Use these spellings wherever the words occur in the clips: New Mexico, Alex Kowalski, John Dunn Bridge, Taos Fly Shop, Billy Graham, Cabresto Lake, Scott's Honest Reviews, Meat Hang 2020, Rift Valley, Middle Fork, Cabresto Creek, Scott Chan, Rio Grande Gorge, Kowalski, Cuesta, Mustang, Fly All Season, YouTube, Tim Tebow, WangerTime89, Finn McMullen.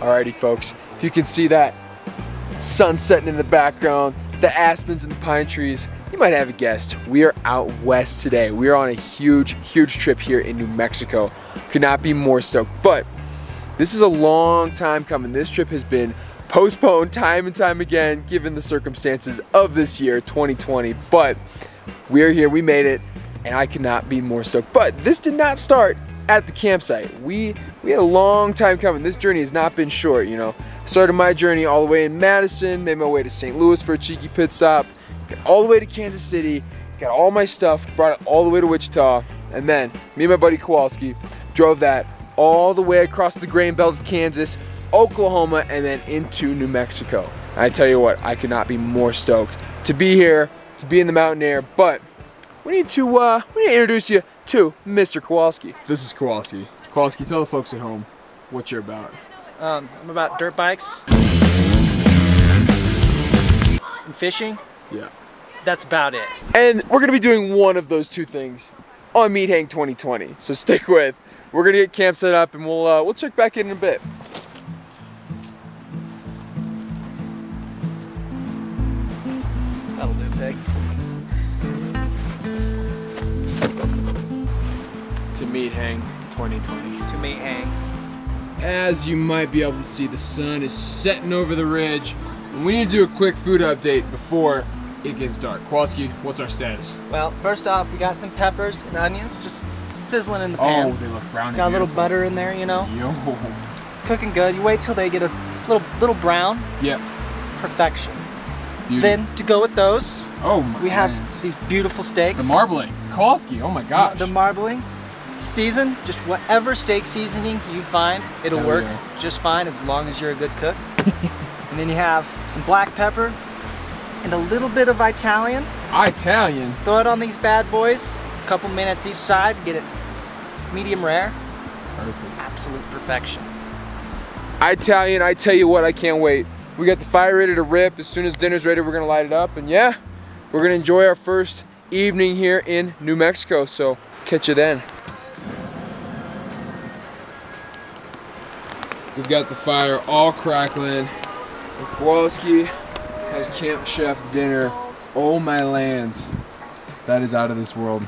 Alrighty folks, if you can see that sun setting in the background, the aspens and the pine trees, you might have a guessed. We are out west today. We are on a huge trip here in New Mexico. Could not be more stoked, but this is a long time coming. This trip has been postponed time and time again given the circumstances of this year, 2020, but we are here, we made it, and I could not be more stoked. But this did not start at the campsite. We had a long time coming. This journey has not been short, you know. Started my journey all the way in Madison, made my way to St. Louis for a cheeky pit stop, got all the way to Kansas City, got all my stuff, brought it all the way to Wichita, and then me and my buddy Kowalski drove that all the way across the grain belt of Kansas, Oklahoma, and then into New Mexico. And I tell you what, I could not be more stoked to be here, to be in the mountain air, but we need to introduce you to Mr. Kowalski. This is Kowalski. Kowalski, tell the folks at home what you're about. I'm about dirt bikes and fishing. Yeah. That's about it. And we're going to be doing one of those two things on Meat Hang 2020, so stick with. We're going to get camp set up and we'll check back in a bit. That'll do, Peg. To Meat Hang 2020. To Meat Hang. As you might be able to see, the sun is setting over the ridge. We need to do a quick food update before it gets dark. Kowalski, what's our status? Well, first off, we got some peppers and onions just sizzling in the pan. Oh, they look brown. Got a little butter in there, you know. Yo. Cooking good. You wait till they get a little brown. Yep. Perfection. Beauty. Then to go with those, oh my we have goodness. These beautiful steaks. The marbling. Kowalski, oh my gosh. The marbling. To season, just whatever steak seasoning you find, it'll work just fine as long as you're a good cook. And then you have some black pepper and a little bit of Italian. Italian? Throw it on these bad boys. A couple minutes each side, get it medium rare. Perfect. Absolute perfection. Italian, I tell you what, I can't wait. We got the fire ready to rip. As soon as dinner's ready, we're gonna light it up. And yeah, we're gonna enjoy our first evening here in New Mexico. So catch you then. We've got the fire all crackling. And Kowalski has camp chef dinner. Oh my lands. That is out of this world.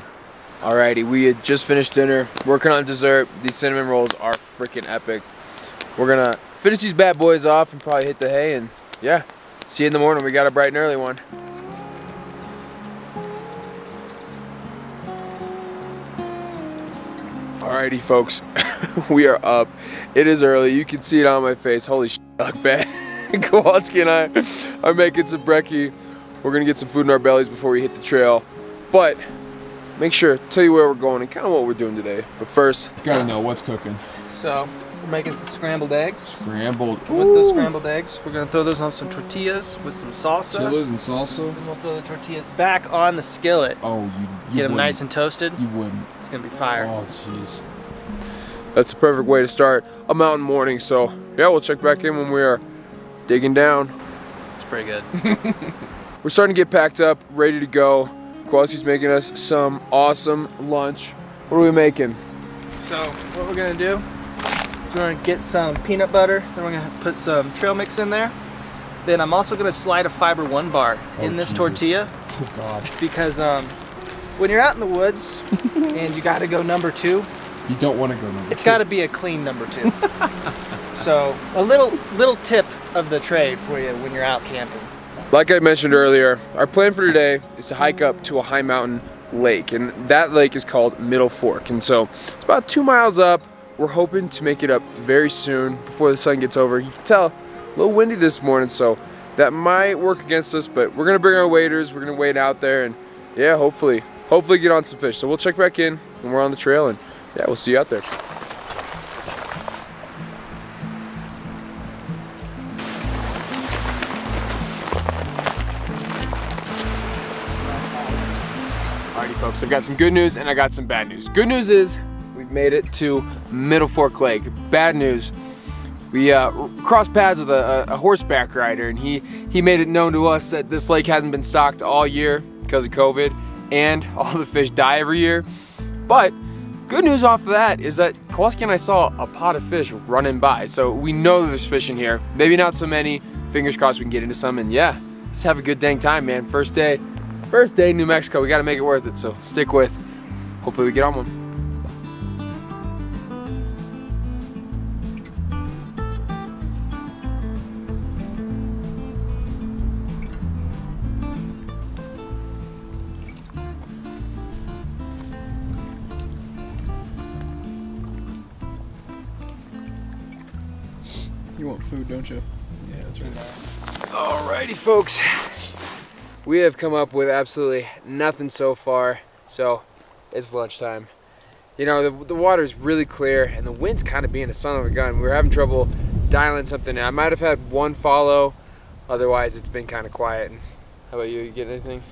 Alrighty, we had just finished dinner, working on dessert. These cinnamon rolls are freaking epic. We're gonna finish these bad boys off and probably hit the hay, and yeah, see you in the morning. We got a bright and early one. Alrighty folks, we are up. It is early, you can see it on my face. Holy shit, I look bad. Kowalski and I are making some brekkie. We're gonna get some food in our bellies before we hit the trail. But make sure, tell you where we're going and kind of what we're doing today. But first, gotta know what's cooking. So we're making some scrambled eggs. Scrambled. Ooh. With those scrambled eggs, we're gonna throw those on some tortillas with some salsa. Tortillas and salsa. And we'll throw the tortillas back on the skillet. Oh, you get them nice and toasted. You wouldn't. It's gonna be fire. Oh, jeez. That's the perfect way to start a mountain morning. So yeah, we'll check back in when we are digging down. It's pretty good. We're starting to get packed up, ready to go. Kowalski's making us some awesome lunch. What are we making? So what we're gonna do is we're gonna get some peanut butter, then we're gonna put some trail mix in there. Then I'm also gonna slide a Fiber One bar in this tortilla. Oh God. Because when you're out in the woods and you gotta go number two, you don't wanna go number two. It's gotta be a clean number two. So a little tip of the trade for you when you're out camping. Like I mentioned earlier, our plan for today is to hike up to a high mountain lake, and that lake is called Middle Fork, and so it's about 2 miles up. We're hoping to make it up very soon before the sun gets over. You can tell, a little windy this morning, so that might work against us, but we're gonna bring our waders, we're gonna wade out there, and yeah, hopefully get on some fish. So we'll check back in when we're on the trail, and yeah, we'll see you out there. Folks, I've got some good news and I got some bad news. Good news is we've made it to Middle Fork Lake. Bad news, we crossed paths with a horseback rider, and he made it known to us that this lake hasn't been stocked all year because of COVID, and all the fish die every year. But Good news off of that is that Kowalski and I saw a pod of fish running by, so we know there's fish in here. Maybe not so many. Fingers crossed we can get into some, and yeah, just have a good dang time, man. First day in New Mexico. We gotta make it worth it, so stick with. Hopefully we get on one. You want food, don't you? Yeah, that's right. Alrighty, folks. We have come up with absolutely nothing so far, so it's lunchtime. You know, the water's really clear, and the wind's kind of being a son of a gun. We were having trouble dialing something in. I might have had one follow, otherwise it's been kind of quiet. How about you? You getting anything?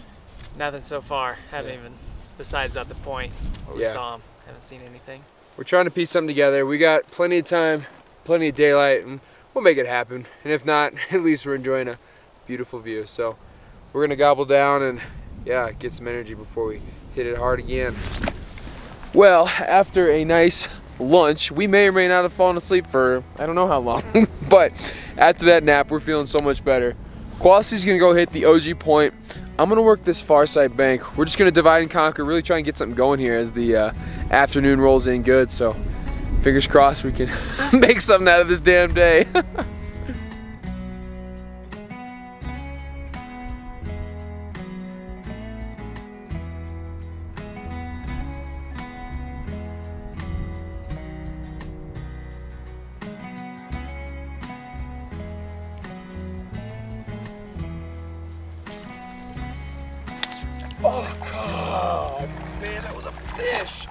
Nothing so far. Haven't even, besides at the point where we saw them, haven't seen anything. We're trying to piece something together. We got plenty of time, plenty of daylight, and we'll make it happen. And if not, at least we're enjoying a beautiful view. So we're gonna gobble down and yeah, get some energy before we hit it hard again. Well, after a nice lunch, we may or may not have fallen asleep for I don't know how long, but after that nap, we're feeling so much better. Kowalski's gonna go hit the OG point. I'm gonna work this far side bank. We're just gonna divide and conquer, really try and get something going here as the afternoon rolls in good. So fingers crossed we can make something out of this damn day. Oh, man, that was a fish.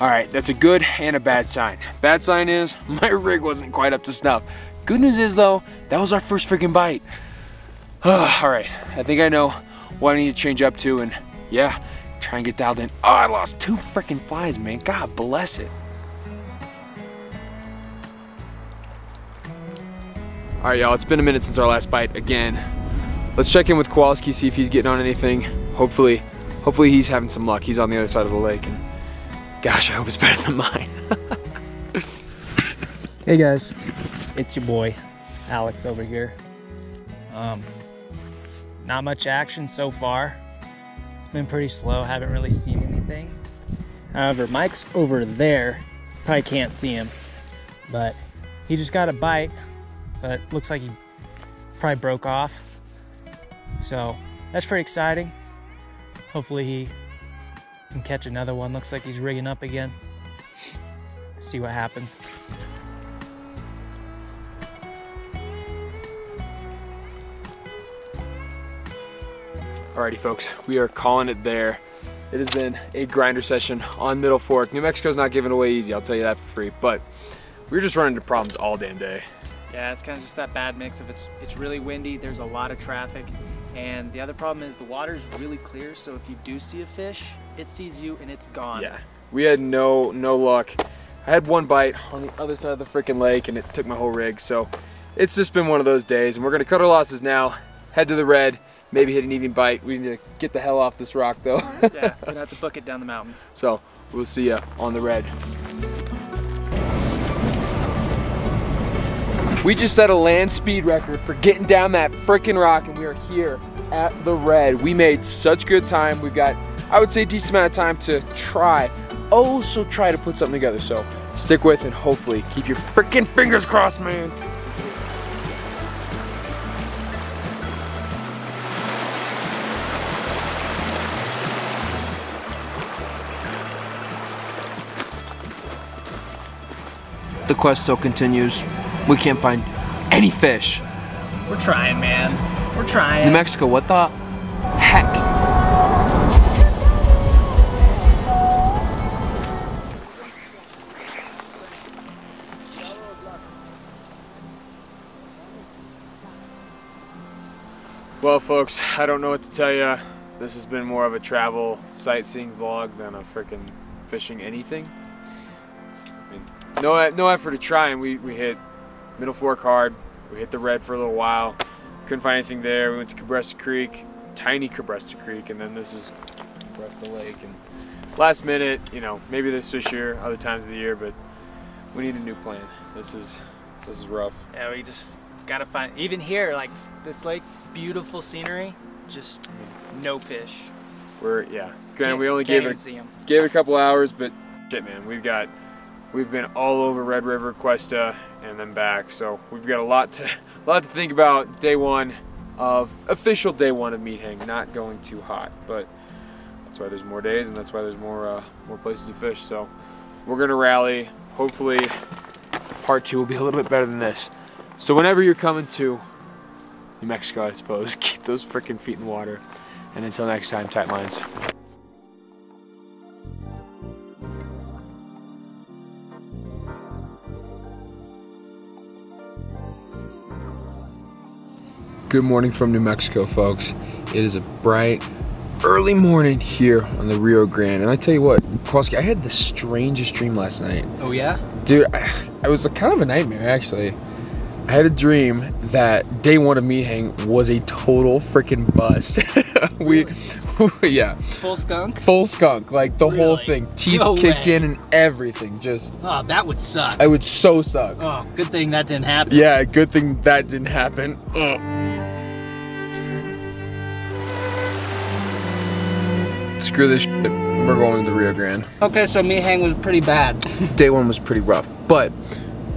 All right, that's a good and a bad sign. Bad sign is my rig wasn't quite up to snuff. Good news is, though, that was our first freaking bite. All right, I think I know what I need to change up to, and yeah, try and get dialed in. Oh, I lost two freaking flies, man. God bless it. All right, y'all, it's been a minute since our last bite again. Let's check in with Kowalski, see if he's getting on anything. Hopefully he's having some luck. He's on the other side of the lake. And gosh, I hope it's better than mine. Hey guys, it's your boy, Alex over here. Not much action so far. It's been pretty slow, haven't really seen anything. However, Mike's over there. Probably can't see him, but he just got a bite, but looks like he probably broke off. So that's pretty exciting. Hopefully he can catch another one. Looks like he's rigging up again. See what happens. Alrighty folks, we are calling it there. It has been a grinder session on Middle Fork. New Mexico's not giving away easy, I'll tell you that for free, but we were just running into problems all damn day. Yeah, it's kind of just that bad mix of it's really windy, there's a lot of traffic. And the other problem is the water's really clear, so if you do see a fish, it sees you and it's gone. Yeah, we had no luck. I had one bite on the other side of the freaking lake and it took my whole rig, so it's just been one of those days, and we're gonna cut our losses now, head to the red, maybe hit an evening bite. We need to get the hell off this rock though. Yeah, we're gonna have to book it down the mountain. So, we'll see ya on the red. We just set a land speed record for getting down that frickin' rock, and we are here at the red. We made such good time. We've got, I would say, a decent amount of time to try to put something together. So stick with and hopefully keep your frickin' fingers crossed, man. The quest still continues. We can't find any fish. We're trying, man. We're trying. New Mexico, what the heck? Well, folks, I don't know what to tell you. This has been more of a travel sightseeing vlog than a freaking fishing anything. I mean, no effort to try, and we hit Middle Fork hard. We hit the red for a little while. Couldn't find anything there. We went to Cabresto Creek, tiny Cabresto Creek, and then this is Cabresto Lake, and last minute, you know, maybe this year, other times of the year, but we need a new plan. This is rough. Yeah, we just gotta find, even here, like this lake, beautiful scenery, just no fish. We're, yeah, granted we only gave it a couple hours, but shit, man, we've been all over Red River, Cuesta, and then back, so we've got a lot to think about. Day one of official day one of Meat Hang, not going too hot, but that's why there's more days and that's why there's more places to fish. So we're gonna rally. Hopefully, part two will be a little bit better than this. So whenever you're coming to New Mexico, I suppose, keep those freaking feet in the water. And until next time, tight lines. Good morning from New Mexico, folks. It is a bright, early morning here on the Rio Grande. And I tell you what, Kowalski, I had the strangest dream last night. Oh yeah? Dude, it was kind of a nightmare, actually. I had a dream that day one of Meat Hang was a total freaking bust. Yeah. Full skunk? Full skunk, like the whole thing. Teeth kicked in and everything, just. Oh, that would suck. It would so suck. Oh, good thing that didn't happen. Yeah, good thing that didn't happen. Ugh. Screw this shit. We're going to the Rio Grande. Okay, so Meat Hang was pretty bad. Day one was pretty rough, but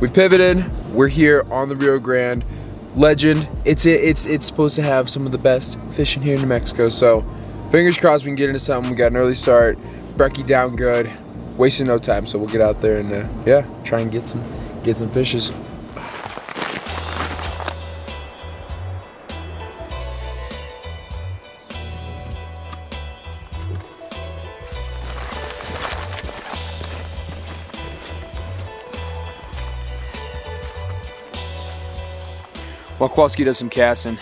we pivoted. We're here on the Rio Grande. Legend. It's supposed to have some of the best fishing here in New Mexico. So, fingers crossed we can get into something. We got an early start. Brecky down good. Wasting no time. So we'll get out there and yeah, try and get some fishes. While Kowalski does some casting,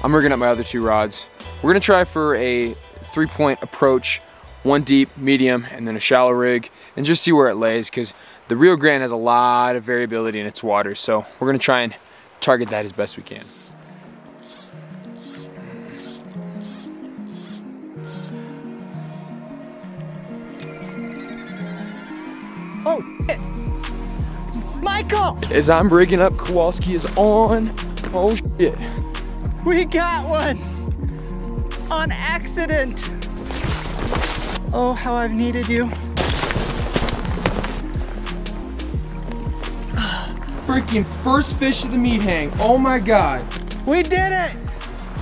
I'm rigging up my other two rods. We're gonna try for a 3-point approach, one deep, medium, and then a shallow rig, and just see where it lays, because the Rio Grande has a lot of variability in its water, so we're gonna try and target that as best we can. Oh, shit. Michael! As I'm rigging up, Kowalski is on. Oh shit. We got one on accident. Oh, how I've needed you. Freaking first fish of the Meat Hang. Oh my God. We did it.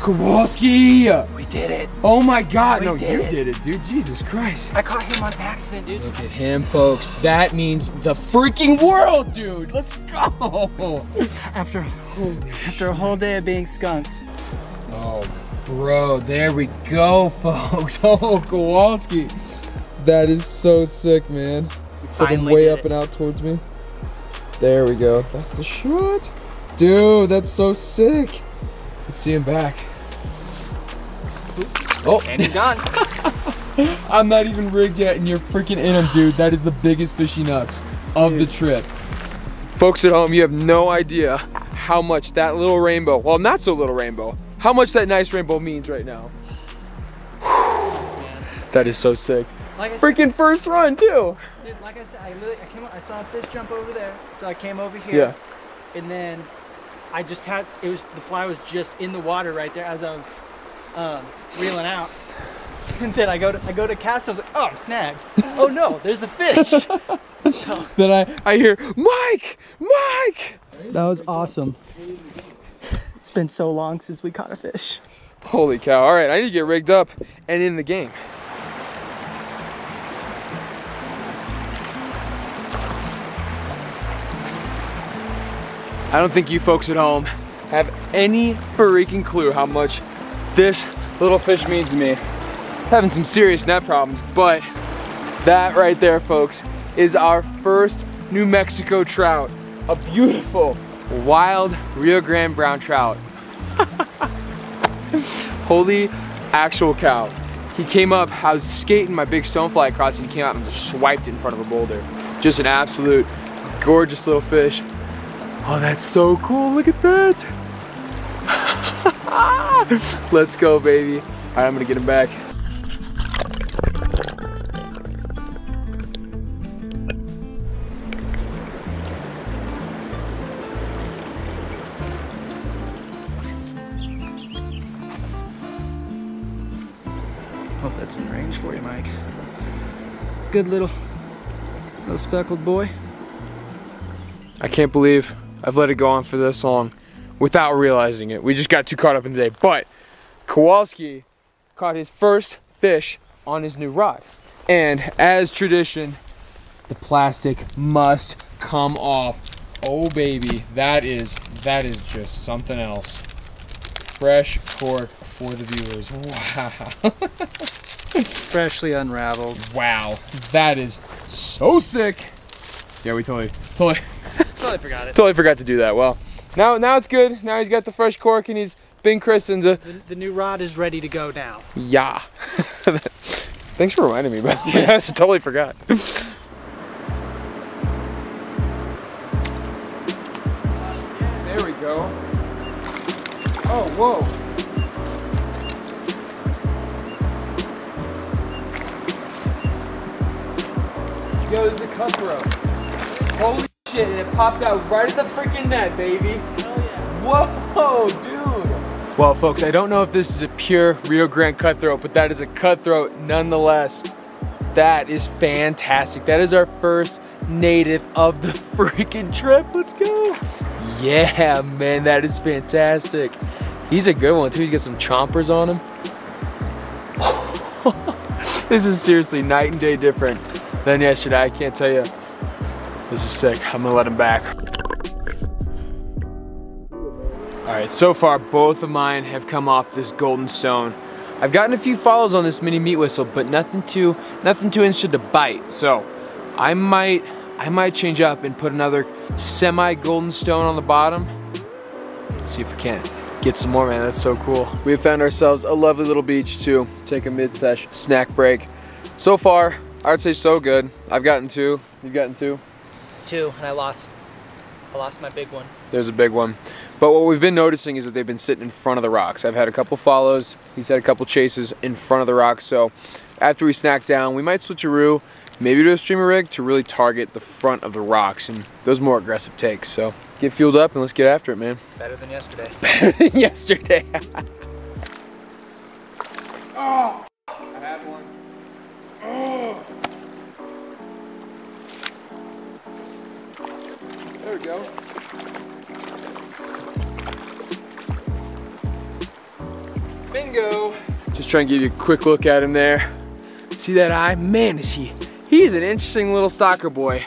Kowalski. We did it. Oh my God. No, you did it, dude. Jesus Christ. I caught him on accident, dude. Look at him, folks. That means the freaking world, dude. Let's go. After a whole day of being skunked. Oh, bro, there we go, folks. Oh, Kowalski. That is so sick, man. Freaking way up and out towards me. There we go. That's the shot. Dude, that's so sick. Let's see him back. Oh. And he's gone. I'm not even rigged yet, and you're freaking in him, dude. That is the biggest fishy nux of the trip. Folks at home, you have no idea how much that little rainbow, well, not so little rainbow, how much that nice rainbow means right now. That is so sick. Like freaking said, first run too. Dude, like I said, I came up, I saw a fish jump over there, so I came over here. Yeah. And then I just had, it was, the fly was just in the water right there as I was reeling out. And then I go to cast, I was like, oh, I'm snagged. Oh no, there's a fish. Then I hear, Mike, Mike. That was awesome. It's been so long since we caught a fish. Holy cow. All right, I need to get rigged up and in the game. I don't think you folks at home have any freaking clue how much this little fish means to me. It's having some serious net problems, but that right there, folks, is our first New Mexico trout. A beautiful, wild Rio Grande brown trout. Holy actual cow. He came up, I was skating my big stonefly across and he came out and just swiped it in front of a boulder. Just an absolute gorgeous little fish. Oh, that's so cool, look at that. Let's go, baby. All right, I'm gonna get him back. hope that's in range for you, Mike. Good little speckled boy. I can't believe I've let it go on for this long without realizing it. We just got too caught up in the day. But Kowalski caught his first fish on his new rod. And as tradition, the plastic must come off. Oh baby, that is just something else. Fresh cork for the viewers. Wow. Freshly unraveled. Wow, that is so sick. Yeah, we totally forgot it. Totally forgot to do that. Well, now it's good. Now he's got the fresh cork and he's been christened. The new rod is ready to go now. Yeah. Thanks for reminding me about that. I totally forgot. There we go. Oh, whoa. Yo, this is a cutthroat. Holy shit, and it popped out right at the freaking net, baby. Hell yeah. Whoa, dude. Well, folks, I don't know if this is a pure Rio Grande cutthroat, but that is a cutthroat nonetheless. That is fantastic. That is our first native of the freaking trip. Let's go. Yeah, man, that is fantastic. He's a good one too. He's got some chompers on him. This is seriously night and day different than yesterday. I can't tell you. This is sick. I'm gonna let him back. All right, so far both of mine have come off this golden stone. I've gotten a few follows on this mini meat whistle, but nothing too interested to bite. So I might change up and put another semi golden stone on the bottom. Let's see if we can get some more, man. That's so cool. We have found ourselves a lovely little beach to take a mid-sesh snack break. So far, I'd say so good. I've gotten two. You've gotten two? Two, and I lost my big one. There's a big one. But what we've been noticing is that they've been sitting in front of the rocks. I've had a couple follows. He's had a couple chases in front of the rocks. So after we snack down, we might switcheroo, maybe to a streamer rig to really target the front of the rocks and those more aggressive takes. So get fueled up and let's get after it, man. Better than yesterday. Better than yesterday. Oh, I had one. Oh. There we go. Bingo. Just trying to give you a quick look at him there. See that eye? Man, is he. He's an interesting little stalker boy.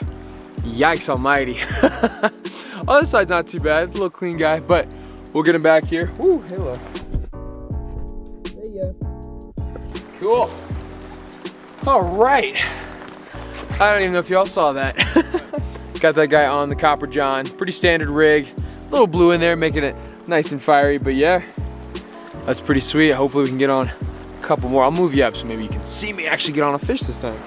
Yikes almighty. Other side's not too bad, little clean guy, but we'll get him back here. Ooh, hello. There you go. Cool. All right. I don't even know if y'all saw that. Got that guy on the Copper John. Pretty standard rig. A little blue in there, making it nice and fiery, but yeah. That's pretty sweet. Hopefully we can get on a couple more. I'll move you up so maybe you can see me actually get on a fish this time.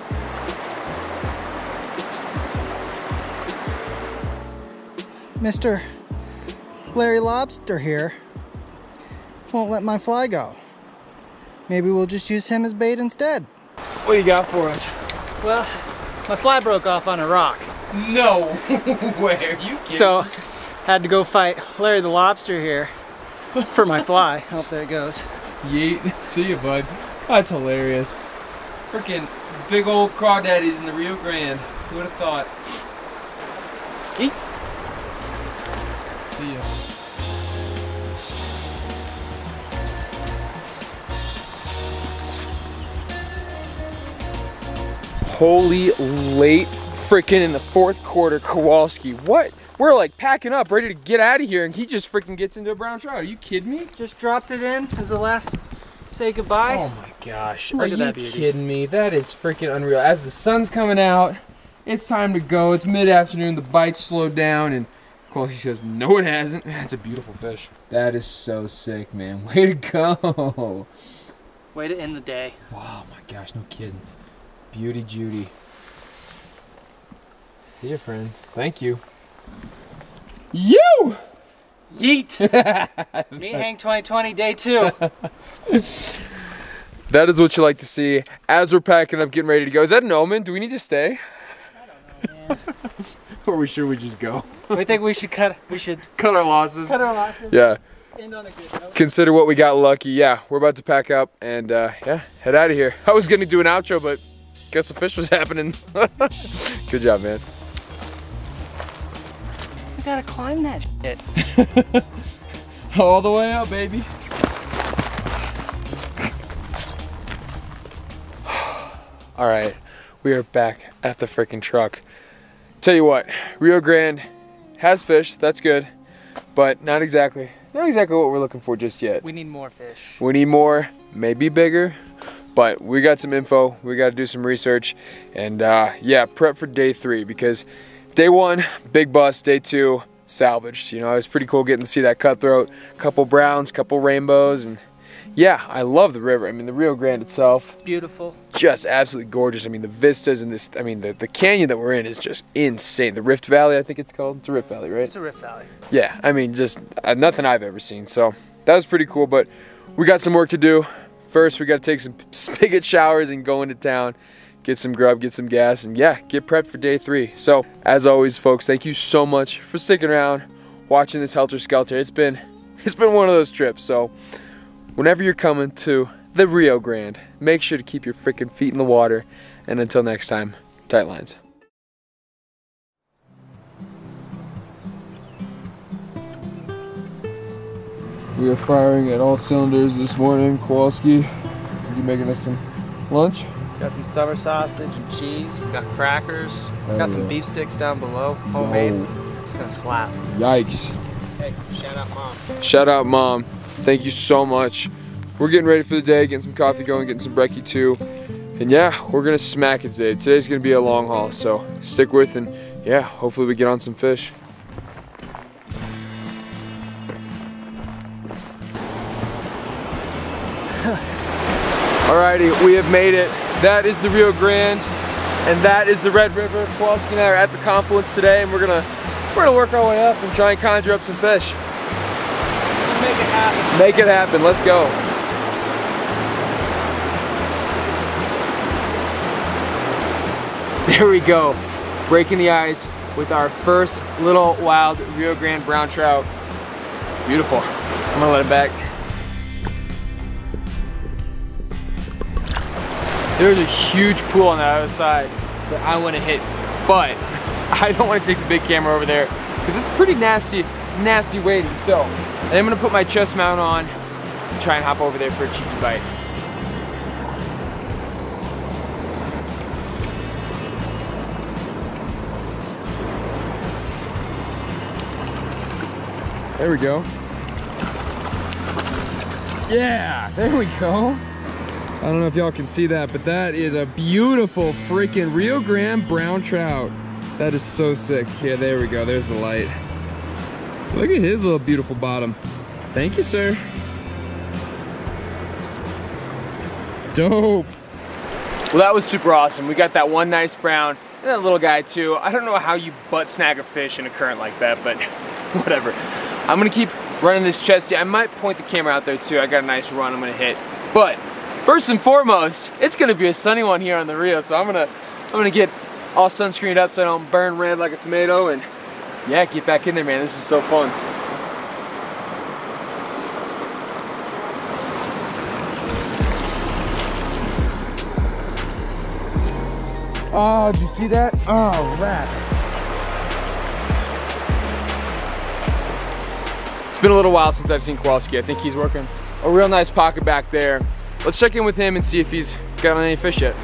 Mr. Larry Lobster here won't let my fly go. Maybe we'll just use him as bait instead. What do you got for us? Well, my fly broke off on a rock. No way, are you kidding? So, had to go fight Larry the Lobster here for my fly. Hope there it goes. Yeet, see ya, bud. That's hilarious. Freaking big old crawdaddies in the Rio Grande. Who would have thought? Eat. See ya. Holy late freaking in the fourth quarter, Kowalski. What? We're like packing up, ready to get out of here, and he just freaking gets into a brown trout. Are you kidding me? Just dropped it in as the last say goodbye. Oh my gosh. Are you kidding me? That is freaking unreal. As the sun's coming out, it's time to go. It's mid-afternoon. The bite's slowed down, and Kowalski says, no, it hasn't. That's a beautiful fish. That is so sick, man. Way to go. Way to end the day. Wow, my gosh, no kidding. Beauty Judy. See ya, friend. Thank you. You! Yeet! Meat Hang 2020, day 2. That is what you like to see as we're packing up, getting ready to go. Is that an omen? Do we need to stay? I don't know, man. Or should we just go? We think we should cut our losses. Yeah. end on a good note. Consider what we got lucky. Yeah, we're about to pack up and yeah, head out of here. I was gonna do an outro, but guess the fish was happening. Good job, man. I gotta climb that shit. All the way up, baby. All right, we are back at the freaking truck. Tell you what, Rio Grande has fish, that's good, but not exactly what we're looking for just yet. We need more fish. We need more, maybe bigger, but we got some info, we got to do some research, and yeah, prep for day three, because day one, big bust, day two, salvaged. You know, it was pretty cool getting to see that cutthroat, couple browns, couple rainbows, and yeah, I love the river. I mean, the Rio Grande itself. Beautiful. Just absolutely gorgeous. I mean, the vistas and this, I mean, the canyon that we're in is just insane. The Rift Valley, I think it's called. It's a Rift Valley, right? It's a Rift Valley. Yeah, I mean, just nothing I've ever seen. So that was pretty cool, but we got some work to do. First, we got to take some spigot showers and go into town, get some grub, get some gas, and yeah, get prepped for day three. So as always, folks, thank you so much for sticking around, watching this helter-skelter. It's been one of those trips, so whenever you're coming to the Rio Grande, make sure to keep your freaking feet in the water. And until next time, tight lines. We are firing at all cylinders this morning. Kowalski, so you making us some lunch? Got some summer sausage and cheese. We got crackers. We got some beef sticks down below, homemade. No. It's gonna slap. Yikes. Hey, shout out mom. Shout out mom. Thank you so much. We're getting ready for the day, getting some coffee going, getting some brekkie too. And yeah, we're gonna smack it today. Today's gonna be a long haul, so stick with and yeah, hopefully we get on some fish. Alrighty, we have made it. That is the Rio Grande and that is the Red River. Kowalski and I are at the confluence today and we're gonna work our way up and try and conjure up some fish. Make it happen. Make it happen. Let's go. There we go. Breaking the ice with our first little wild Rio Grande brown trout. Beautiful. I'm gonna let it back. There's a huge pool on the other side that I want to hit, but I don't want to take the big camera over there because it's pretty nasty, nasty wading. So. And I'm gonna put my chest mount on and try and hop over there for a cheeky bite. There we go. Yeah, there we go. I don't know if y'all can see that, but that is a beautiful freaking Rio Grande brown trout. That is so sick. Yeah, there we go, there's the light. Look at his little beautiful bottom. Thank you, sir. Dope. Well, that was super awesome. We got that one nice brown and that little guy too. I don't know how you butt snag a fish in a current like that, but whatever. I'm gonna keep running this chesty. I might point the camera out there too. I got a nice run I'm gonna hit. But first and foremost, it's gonna be a sunny one here on the Rio, so I'm gonna get all sunscreened up so I don't burn red like a tomato and yeah, get back in there, man. This is so fun. Oh, did you see that? Oh, rats. It's been a little while since I've seen Kowalski. I think he's working a real nice pocket back there. Let's check in with him and see if he's got on any fish yet.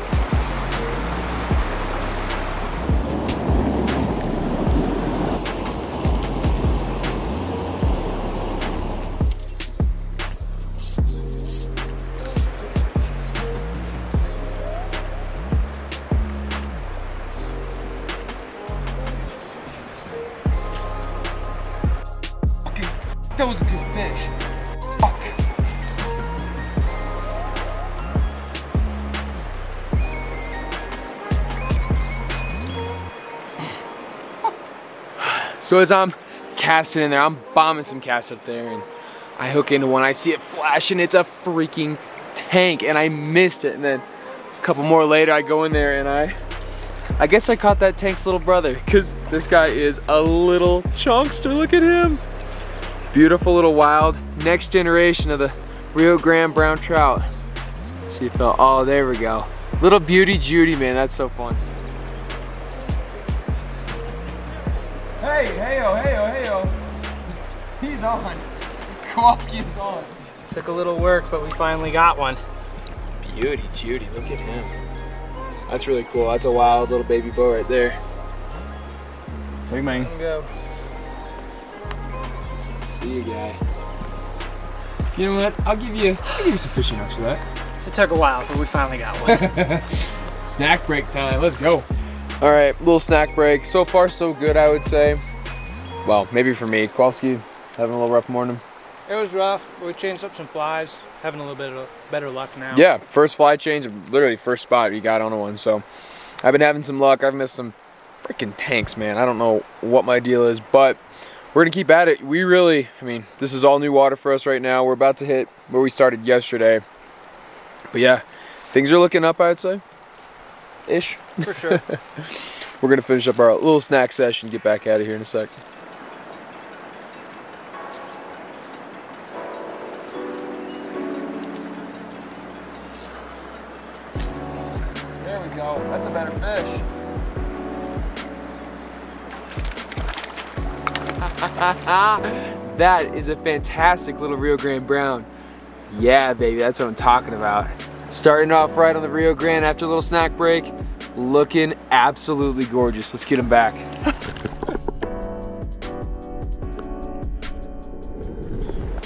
That was a good fish. Fuck. So as I'm casting in there, I'm bombing some casts up there and I hook into one, I see it flashing, it's a freaking tank and I missed it. And then a couple more later I go in there and I guess I caught that tank's little brother because this guy is a little chunkster, look at him. Beautiful little wild, next generation of the Rio Grande brown trout. Let's see if it'll, oh, there we go. Little Beauty Judy, man, that's so fun. Hey, hey-o, hey-o, hey-o. He's on. Kowalski is on. Took a little work, but we finally got one. Beauty Judy, look at him. That's really cool. That's a wild little baby bow right there. Swing, man. Go. See you, guy. You know what? I'll give you some fishing hooks for that. It took a while, but we finally got one. Snack break time. Let's go. All right, little snack break. So far, so good, I would say. Well, maybe for me. Kowalski, having a little rough morning. It was rough. We changed up some flies. Having a little bit of better luck now. Yeah, first fly change, literally first spot you got on a one. So I've been having some luck. I've missed some freaking tanks, man. I don't know what my deal is, but we're gonna keep at it. We really, I mean, this is all new water for us right now. We're about to hit where we started yesterday. But yeah, things are looking up, I would say. Ish. For sure. We're gonna finish up our little snack session, get back out of here in a sec. There we go, that's a better fish. That is a fantastic little Rio Grande brown. Yeah, baby, that's what I'm talking about. Starting off right on the Rio Grande after a little snack break, looking absolutely gorgeous. Let's get him back.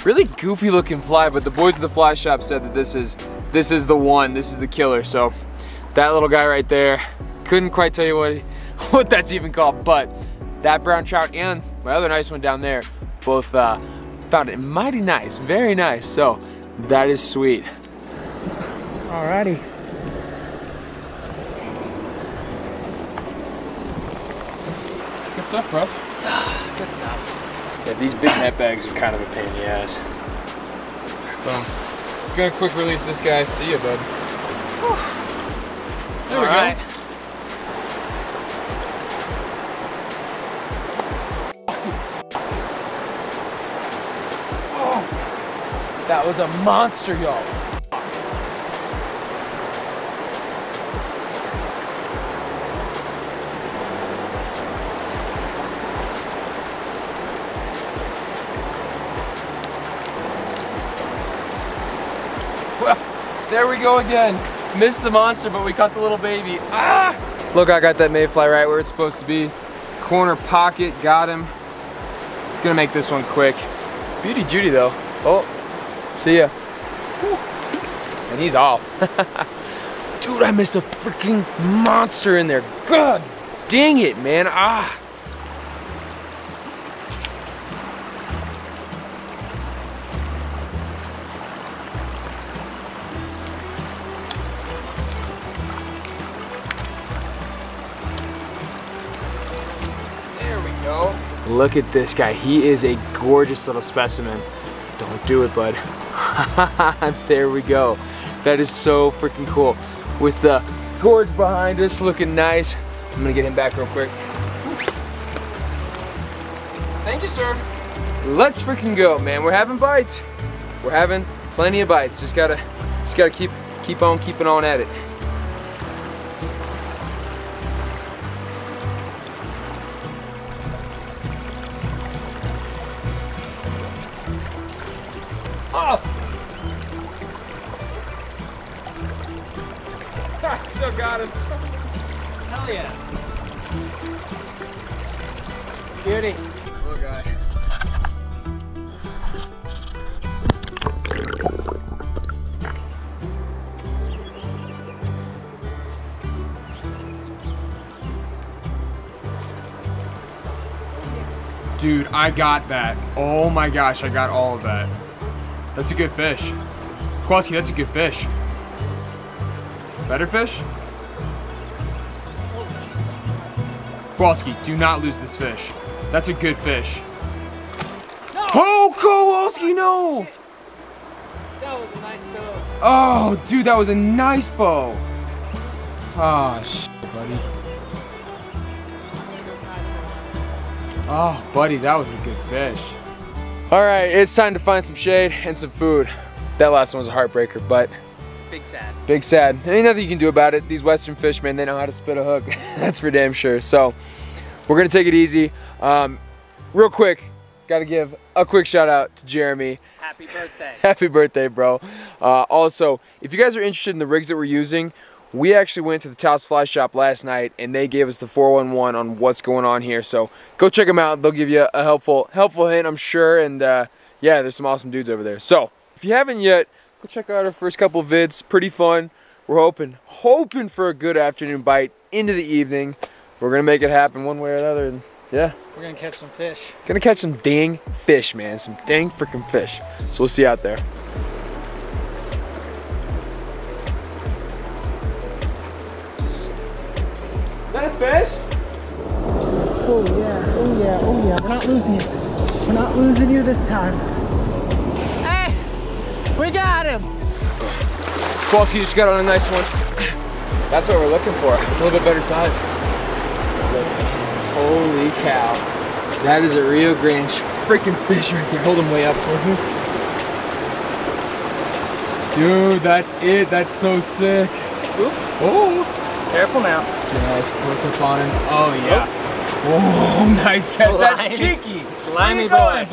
Really goofy looking fly, but the boys at the fly shop said that this is the one, this is the killer. So that little guy right there, couldn't quite tell you what that's even called, but that brown trout and my other nice one down there, both found it mighty nice, very nice. So that is sweet. Alrighty. Good stuff, bro. Good stuff. Yeah, these big net bags are kind of a pain in the ass. Boom. Gonna quick release this guy. See ya, bud. Whew. There we go. Oh, that was a monster, y'all. There we go again. Missed the monster, but we caught the little baby. Ah! Look, I got that mayfly right where it's supposed to be. Corner pocket, got him. Gonna make this one quick. Beauty Judy though. Oh, see ya. Whew. And he's off. Dude, I missed a freaking monster in there. God dang it, man. Ah! Look at this guy. He is a gorgeous little specimen. Don't do it, bud. There we go. That is so freaking cool. With the gorge behind us looking nice. I'm gonna get him back real quick. Thank you, sir. Let's freaking go, man. We're having bites. We're having plenty of bites. Just gotta keep on keeping on at it. I still got him. Hell yeah. Beauty. Little guy. Dude, I got that. Oh my gosh, I got all of that. That's a good fish. Kowalski, that's a good fish. Better fish? Kowalski, do not lose this fish. That's a good fish. No. Oh, Kowalski, no! That was a nice bow. Oh, dude, that was a nice bow. Oh, shit, buddy. Oh, buddy, that was a good fish. All right, it's time to find some shade and some food. That last one was a heartbreaker, but big sad. Big sad. Ain't nothing you can do about it. These Western fishermen, they know how to spit a hook. That's for damn sure. So we're gonna take it easy. Real quick, gotta give a quick shout out to Jeremy. Happy birthday. Happy birthday, bro. Also, if you guys are interested in the rigs that we're using, we actually went to the Taos Fly Shop last night and they gave us the 411 on what's going on here. So go check them out. They'll give you a helpful hint, I'm sure. And yeah, there's some awesome dudes over there. So if you haven't yet, go check out our first couple of vids. Pretty fun. We're hoping for a good afternoon bite into the evening. We're gonna make it happen one way or another. And yeah, we're gonna catch some fish. Gonna catch some dang fish, man. Some dang freaking fish. So we'll see you out there. Is that a fish? Oh yeah, oh yeah, oh yeah. We're not losing you. We're not losing you this time. We got him! Kowalski just got on a nice one. That's what we're looking for. A little bit better size. Holy cow. That is a Rio Grande freaking fish right there. Hold him way up towards me. Dude, that's it. That's so sick. Oop. Oh. Careful now. Nice close up on him. Oh, yeah. Oh, nice catch. That's cheeky. Slimy boy.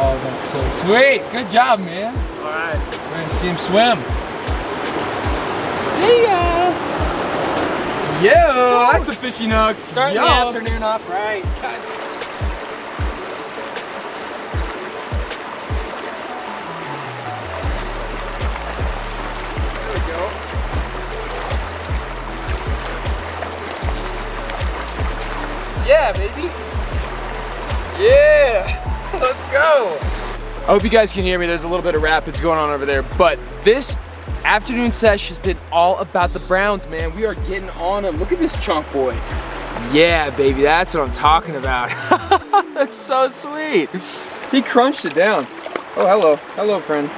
Oh, that's so sweet. Good job, man. All right. We're going to see him swim. See ya. Yo, that's a fishy nook. Starting the afternoon off right. God. There we go. Yeah, baby. Yeah. Let's go. I hope you guys can hear me. There's a little bit of rapids going on over there, but this afternoon sesh has been all about the browns, man. We are getting on them. Look at this chunk boy. Yeah, baby, that's what I'm talking about. That's so sweet. He crunched it down. Oh, hello. Hello, friend.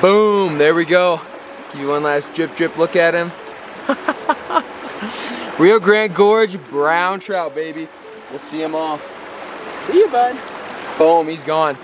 Boom, there we go. Give you one last drip look at him. Rio Grande Gorge, brown trout, baby. We'll see him off. See you, bud. Boom, he's gone.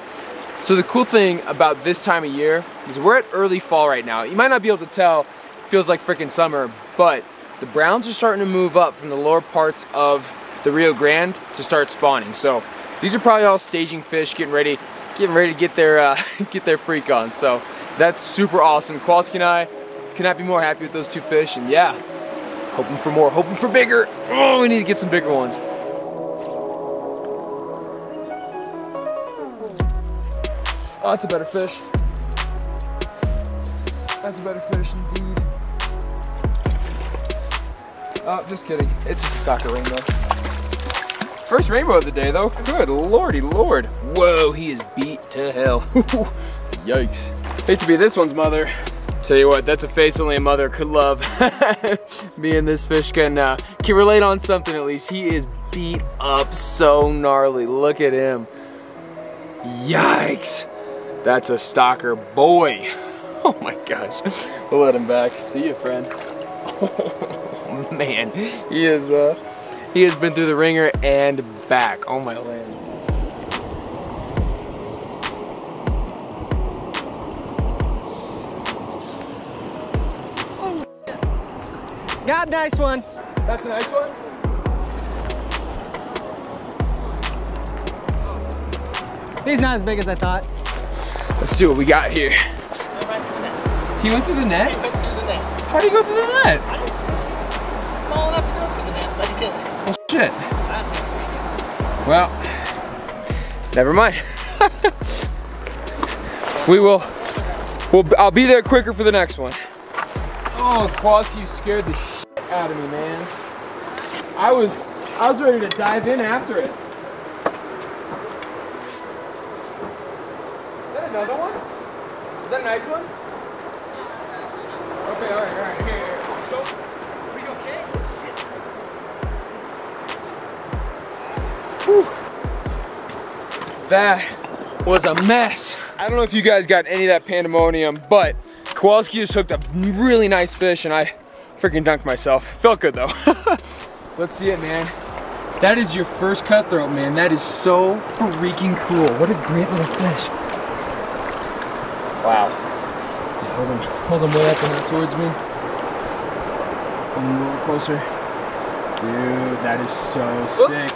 So the cool thing about this time of year is we're at early fall right now. You might not be able to tell, feels like freaking summer, but the browns are starting to move up from the lower parts of the Rio Grande to start spawning. So these are probably all staging fish, getting ready to get their freak on. So that's super awesome. Kowalski and I could not be more happy with those two fish, and yeah, hoping for more, hoping for bigger. Oh, we need to get some bigger ones. Oh, that's a better fish. That's a better fish indeed. Oh, just kidding. It's just a stocker rainbow. First rainbow of the day though. Good lordy lord. Whoa, he is beat to hell. Yikes. Hate to be this one's mother. Tell you what, that's a face only a mother could love. Me and this fish can relate on something at least. He is beat up so gnarly. Look at him. Yikes. That's a stalker boy. Oh my gosh. We'll let him back. See you, friend. Oh man, he has been through the ringer and back. Oh my lands. Got a nice one. That's a nice one? He's not as big as I thought. Let's see what we got here. I went through the net. He went through the net? He went through the net. How do you go through the net? I don't know. Small enough to go through the net, but he didn't. Well, shit. That's it. Well, never mind. I'll be there quicker for the next one. Oh, Kowalski, you scared the shit out of me, man. I was ready to dive in after it. Another one? Is that a nice one? Okay, alright, here. Let's go. Are you okay? Shit. Whew. That was a mess. I don't know if you guys got any of that pandemonium, but Kowalski just hooked a really nice fish and I freaking dunked myself. Felt good though. Let's see it, man. That is your first cutthroat, man. That is so freaking cool. What a great little fish. Wow. Yeah, hold him way up and not towards me. Come a little closer. Dude, that is so sick.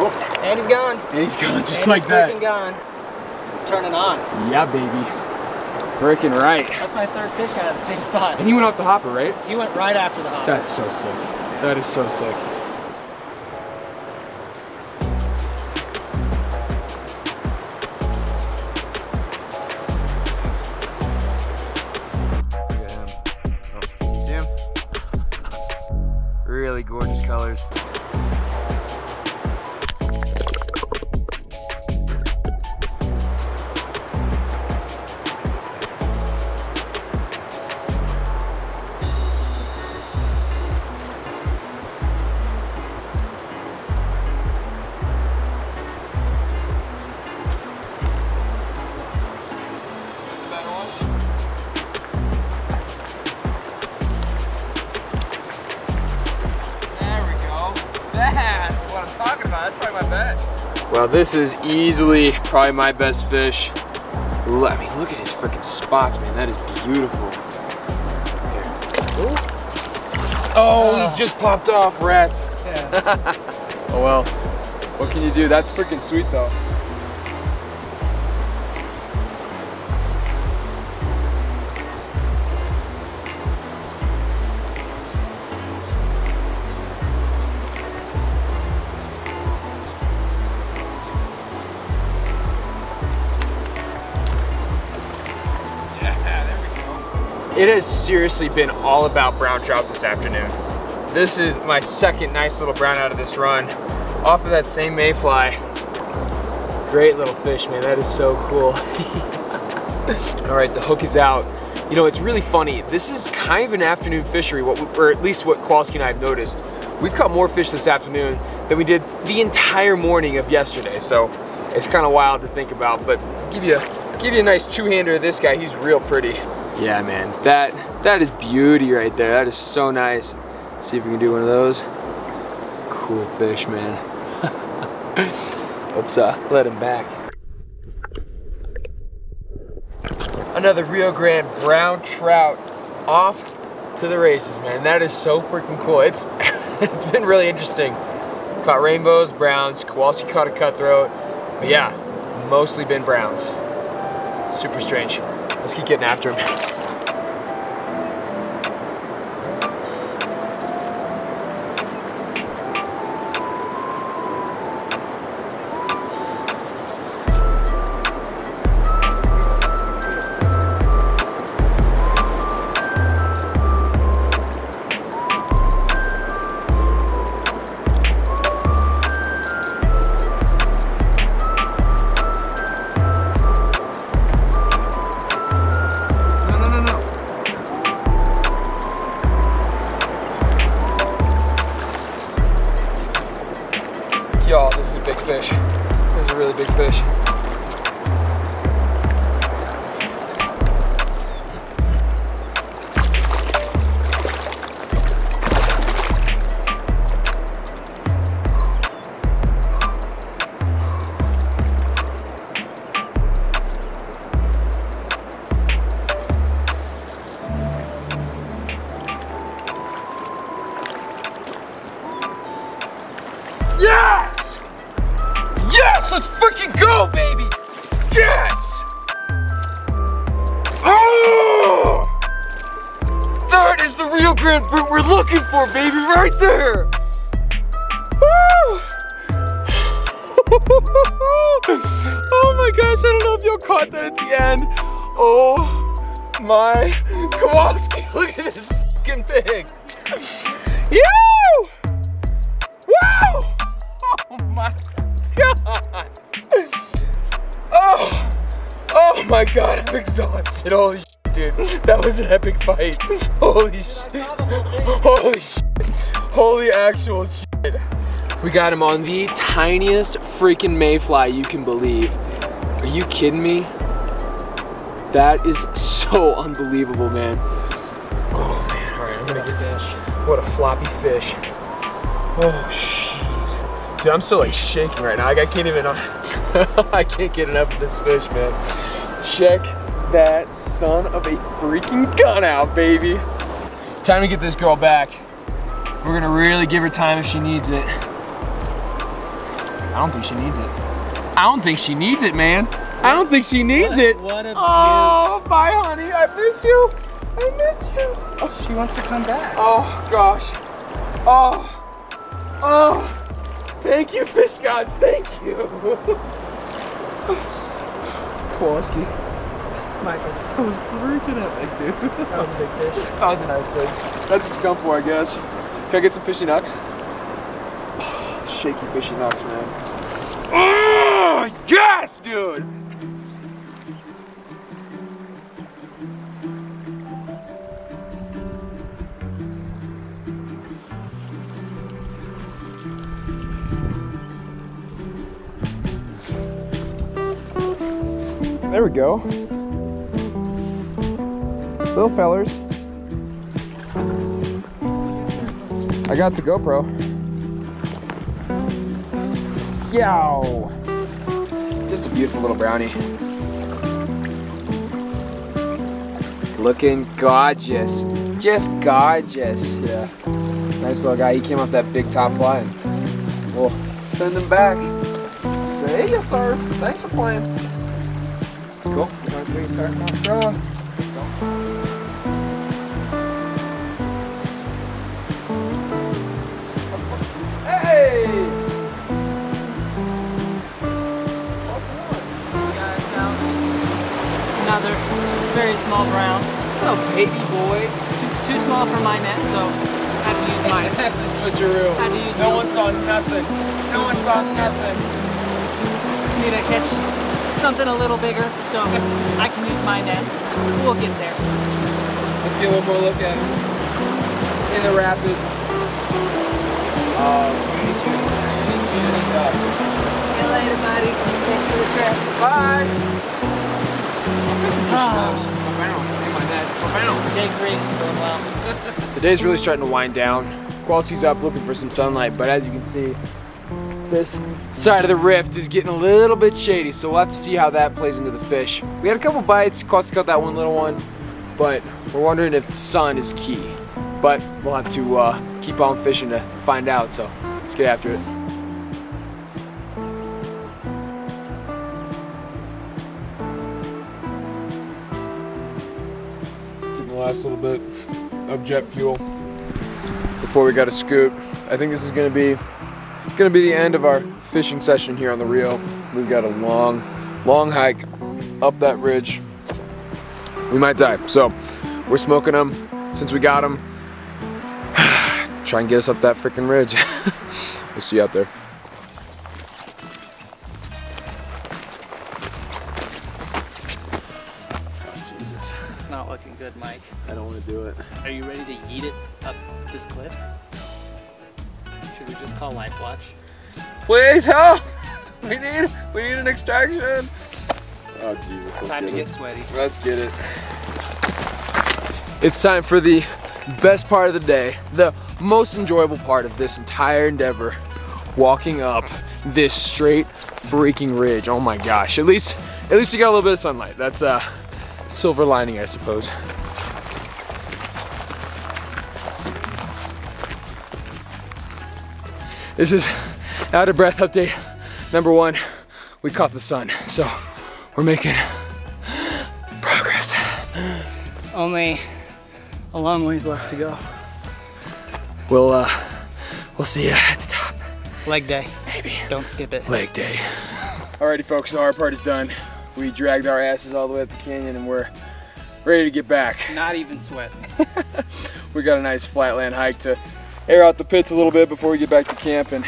Oh. And he's gone. And he's gone just like that. He's freaking gone. It's turning on. Yeah, baby. Freaking right. That's my third fish out of the same spot. And he went off the hopper, right? He went right after the hopper. That's so sick. That is so sick. Really gorgeous colors. Well, this is easily probably my best fish. I mean, look at his freaking spots, man. That is beautiful. There. Oh, he just popped off, rats. Oh well, what can you do? That's freaking sweet though. It has seriously been all about brown trout this afternoon. This is my second nice little brown out of this run. Off of that same mayfly. Great little fish, man. That is so cool. All right, the hook is out. You know, it's really funny. This is kind of an afternoon fishery, or at least what Kowalski and I have noticed. We've caught more fish this afternoon than we did the entire morning of yesterday. So it's kind of wild to think about, but give you a nice two-hander of this guy. He's real pretty. Yeah, man, that is beauty right there. That is so nice. Let's see if we can do one of those. Cool fish, man. Let's let him back. Another Rio Grande brown trout off to the races, man. That is so freaking cool. It's it's been really interesting. Caught rainbows, browns. Kowalski caught a cutthroat. But yeah, mostly been browns. Super strange. Let's keep getting after him. Let's freaking go, baby! Yes! Oh! That is the Rio Grande brute we're looking for, baby, right there! Woo! Oh my gosh, I don't know if y'all caught that at the end. Oh my, Kowalski, look at this freaking thing! Yo! Wow! Oh my God! Oh my God, I'm exhausted. Holy shit, dude. That was an epic fight. Holy shit. Holy shit. Holy actual shit. We got him on the tiniest freaking mayfly you can believe. Are you kidding me? That is so unbelievable, man. Oh man, all right, I'm gonna get that. What a floppy fish. Oh, jeez. Dude, I'm still like shaking right now. Like, I can't even, I can't get enough of this fish, man. Check that son of a freaking gun out, baby. Time to get this girl back. We're gonna really give her time if she needs it. I don't think she needs it. I don't think she needs it, man. I don't think she needs it. What a oh, bye, honey. I miss you. I miss you. Oh, she wants to come back. Oh, gosh. Oh. Oh. Thank you, fish gods. Thank you. Kowalski. Michael. I was freaking out, big dude. That was a big fish. That was a nice fish. That's what you come for, I guess. Can I get some fishy knocks? Oh, shaky fishy knocks, man. Oh, yes, dude! There we go. Little fellers. I got the GoPro. Yow! Just a beautiful little brownie. Looking gorgeous. Just gorgeous. Yeah. Nice little guy. He came off that big top fly. And we'll send him back. Say yes, sir. Thanks for playing. Cool. 1-3 starting off strong. Let's go. Hey! Another very small brown. Hello, baby boy. Too small for my net, so I had to use mine. That's the switcheroo. I had to use no one saw nothing. No one saw nothing. Need to catch something a little bigger, so I can use my net. We'll get there. Let's get one more look at it. In the rapids. We need you to stop. See you later, buddy. Thanks for the trip. Bye. I'll take some fish nose. Day three for a while. The day's really starting to wind down. Kowalski's up looking for some sunlight, but as you can see, this side of the rift is getting a little bit shady, so we'll have to see how that plays into the fish. We had a couple bites, Cuesta caught that one little one, but we're wondering if the sun is key. But we'll have to keep on fishing to find out, so let's get after it. Getting the last little bit of jet fuel before we got a scoop. I think this is going to be the end of our fishing session here on the Rio. We've got a long, long hike up that ridge. We might die, so we're smoking them since we got them. Try and get us up that freaking ridge. We'll see you out there. Jesus, it's not looking good, Mike. I don't want to do it. Are you ready to yeet it up this cliff? Should we just call Life Watch? Please help! We need an extraction. Oh Jesus! Time to get sweaty. Let's get it. It's time for the best part of the day, the most enjoyable part of this entire endeavor, walking up this straight freaking ridge. Oh my gosh! At least we got a little bit of sunlight. That's a silver lining, I suppose. This is out of breath update. Number one, we caught the sun, so we're making progress. Only a long ways left to go. We'll see you at the top. Leg day. Maybe. Don't skip it. Leg day. Alrighty folks, so our part is done. We dragged our asses all the way up the canyon and we're ready to get back. Not even sweating. We got a nice flatland hike to air out the pits a little bit before we get back to camp. And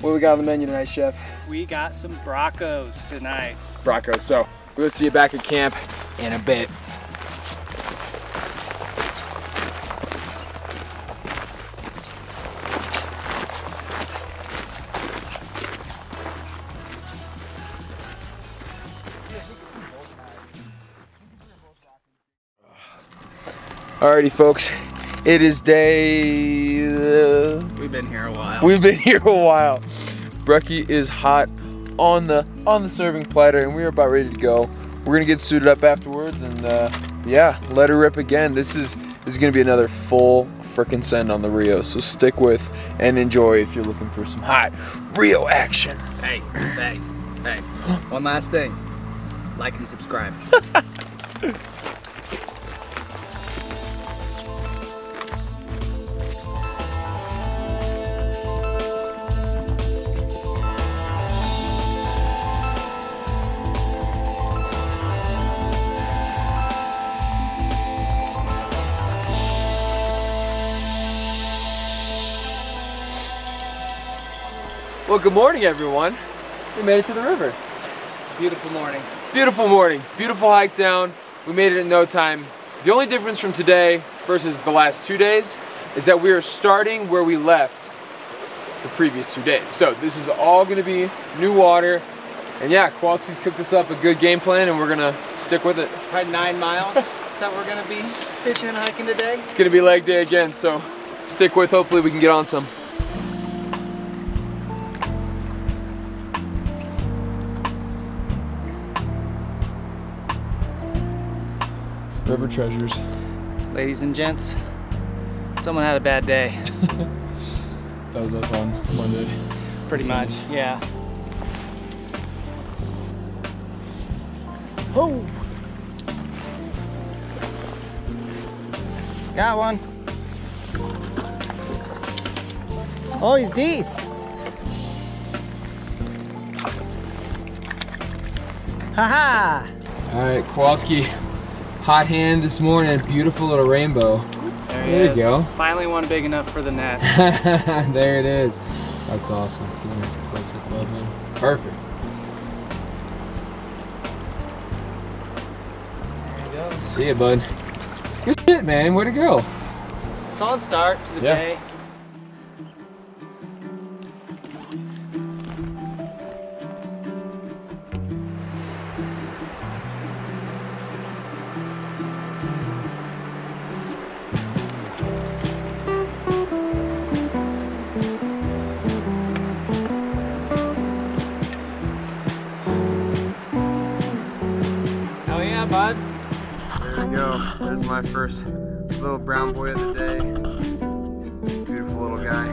what do we got on the menu tonight, Chef? We got some bracos tonight. Bracos, so we'll see you back at camp in a bit. Alrighty folks, it is day... We've been here a while. brekkie is hot on the serving platter, and we are about ready to go. We're gonna get suited up afterwards, and yeah, let her rip again. This is gonna be another full frickin' send on the Rio, so stick with and enjoy if you're looking for some hot Rio action. Hey, one last thing, like and subscribe. Well, good morning, everyone. We made it to the river. Beautiful morning. Beautiful morning. Beautiful hike down. We made it in no time. The only difference from today versus the last 2 days is that we are starting where we left the previous 2 days. So this is all going to be new water. And yeah, Kowalski's cooked us up a good game plan, and we're going to stick with it. Had 9 miles that we're going to be fishing and hiking today. It's going to be leg day again, so stick with. Hopefully we can get on some. River treasures. Ladies and gents, someone had a bad day. That was us on Monday. Pretty much, yeah. Oh! Got one. Oh, he's Deese. Haha! Alright, Kowalski. Hot hand this morning, beautiful little rainbow. There you go. Finally one big enough for the net. There it is. That's awesome. Perfect. There you go. See ya, bud. Good shit, man. Way to go. Solid start to the day. Bud. There we go. There's my first little brown boy of the day. Beautiful little guy.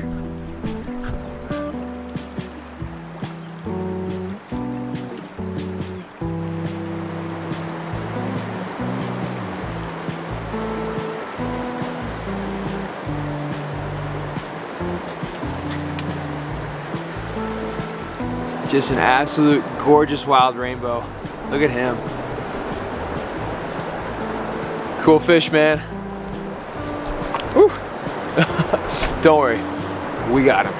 Just an absolute gorgeous wild rainbow. Look at him. Cool fish, man. Woo. Don't worry, we got him.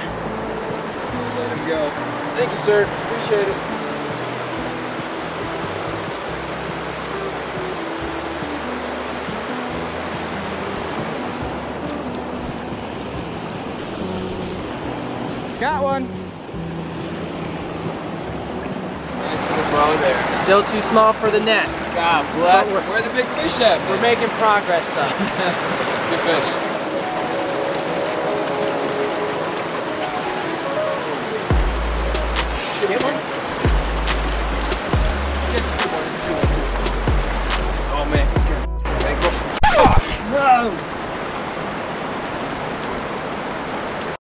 Let him go. Thank you, sir. Appreciate it. Got one. Nice little bro there. Still too small for the net. God bless. Oh, where are the big fish at? We're making progress though. Good fish. Did you get one? Oh man. Ankle. Oh, no.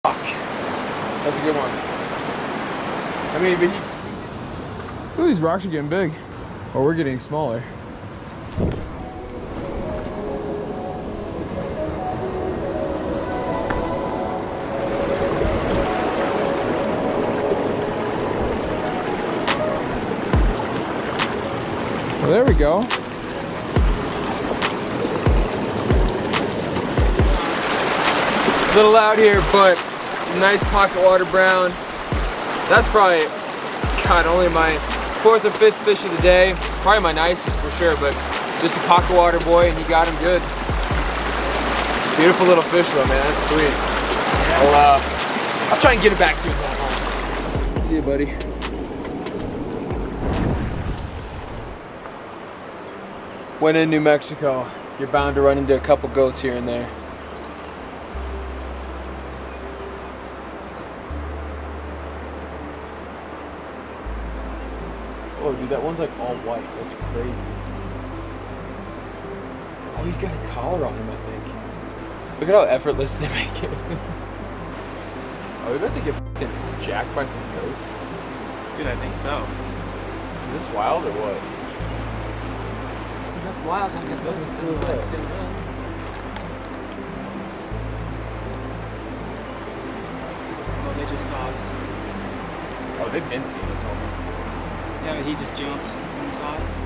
Fuck. That's a good one. I mean, but ooh, these rocks are getting big. Oh, we're getting smaller. Well, there we go. A little out here, but nice pocket water brown. That's probably, God, only my fourth or fifth fish of the day. Probably my nicest for sure, but just a pocket water boy, and he got him good. Beautiful little fish though, man. That's sweet. I'll try and get it back to you. See you, buddy. When in New Mexico, you're bound to run into a couple goats here and there. Oh, dude, that one's like all white. That's crazy. Oh, he's got a collar on him, I think. Look at how effortless they make it. Oh, we're about to get f***ing jacked by some goats. Dude, I think so. Is this wild or what? That's wild. I got those goats in the They just saw us. Oh, they've been seeing us all. Yeah, but he just jumped and saw us.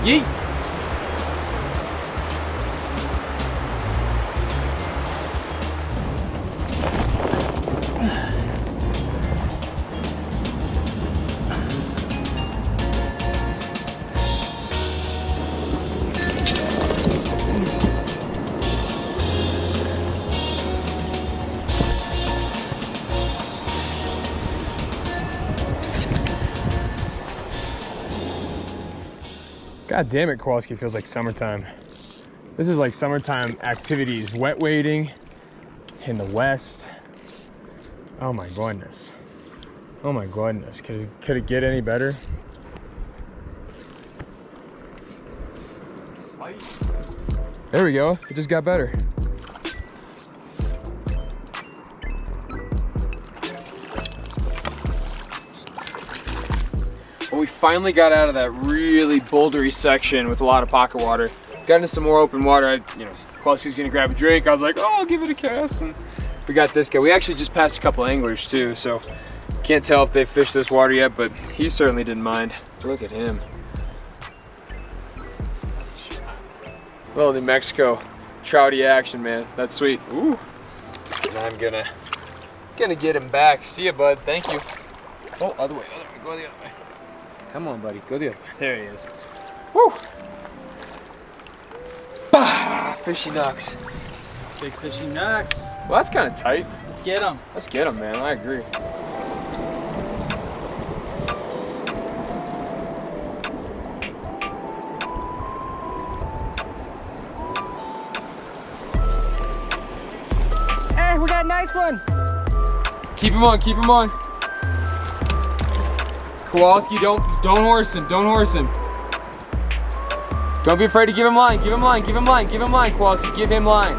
Yeet! God damn it, Kowalski feels like summertime. This is like summertime activities, wet wading in the West. Oh my goodness. Oh my goodness. Could it get any better? There we go. It just got better. We finally got out of that really bouldery section with a lot of pocket water. Got into some more open water. Kowalski's gonna grab a drink. I was like, oh, I'll give it a cast. And we got this guy. We actually just passed a couple anglers too, so can't tell if they fished this water yet, but he certainly didn't mind. Look at him. Well, New Mexico, trouty action, man. That's sweet. Ooh. And I'm gonna get him back. See ya, bud. Thank you. Oh, other way. Go the other way. Come on, buddy, go the other way. There he is. Woo! Bah! Fishy Knox. Big Fishy Knox. Well, that's kind of tight. Let's get him. Let's get him, man. I agree. Hey, we got a nice one. Keep him on, keep him on. Kowalski, don't horse him, don't horse him. Don't be afraid to give him line, give him line, give him line, give him line, Kowalski, give him line.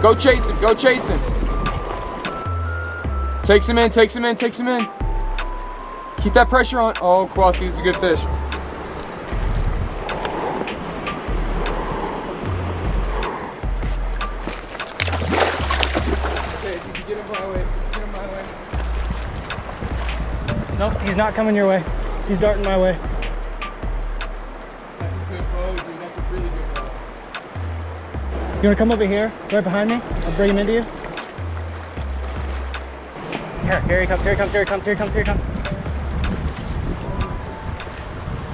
Go chase him, go chase him. Takes him in, takes him in, takes him in. Keep that pressure on. Oh, Kowalski, this is a good fish. Nope, he's not coming your way. He's darting my way. That's a good bow, dude. That's a really good bow. You want to come over here, right behind me? I'll bring him into you. Here he comes, here he comes, here he comes, here he comes, here he comes.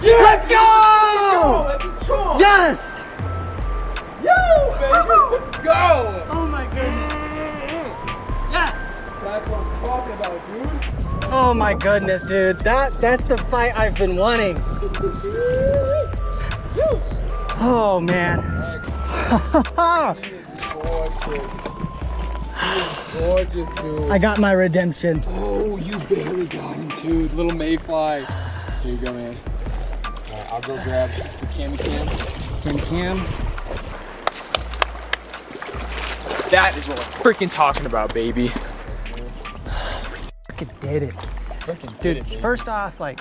Yes! Let's go! Let's go! That's a chore! Yes! Yo, baby! Let's go! Oh my goodness. Yes! That's what I'm talking about, dude. Oh my goodness, dude. That's the fight I've been wanting. Oh man. He is gorgeous, dude. I got my redemption. Oh, you barely got him, dude. Little mayfly. Here you go, man. All right, I'll go grab the cam. That is what I'm freaking talking about, baby. Did it. First off, like,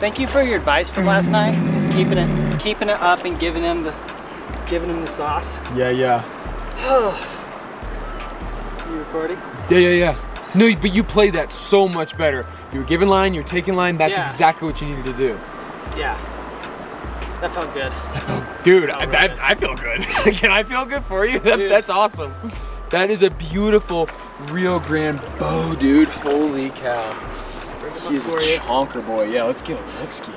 thank you for your advice from last night. Keeping it up and giving him the sauce. Yeah. You recording? Yeah. No, but you played that so much better. You were giving line, you were taking line. That's exactly what you needed to do. Yeah. That felt good. Dude, I feel good. Can I feel good for you? That's awesome. That is a beautiful Rio Grande bow, dude. Holy cow. He's a chonker boy. Yeah, let's give him a look ski.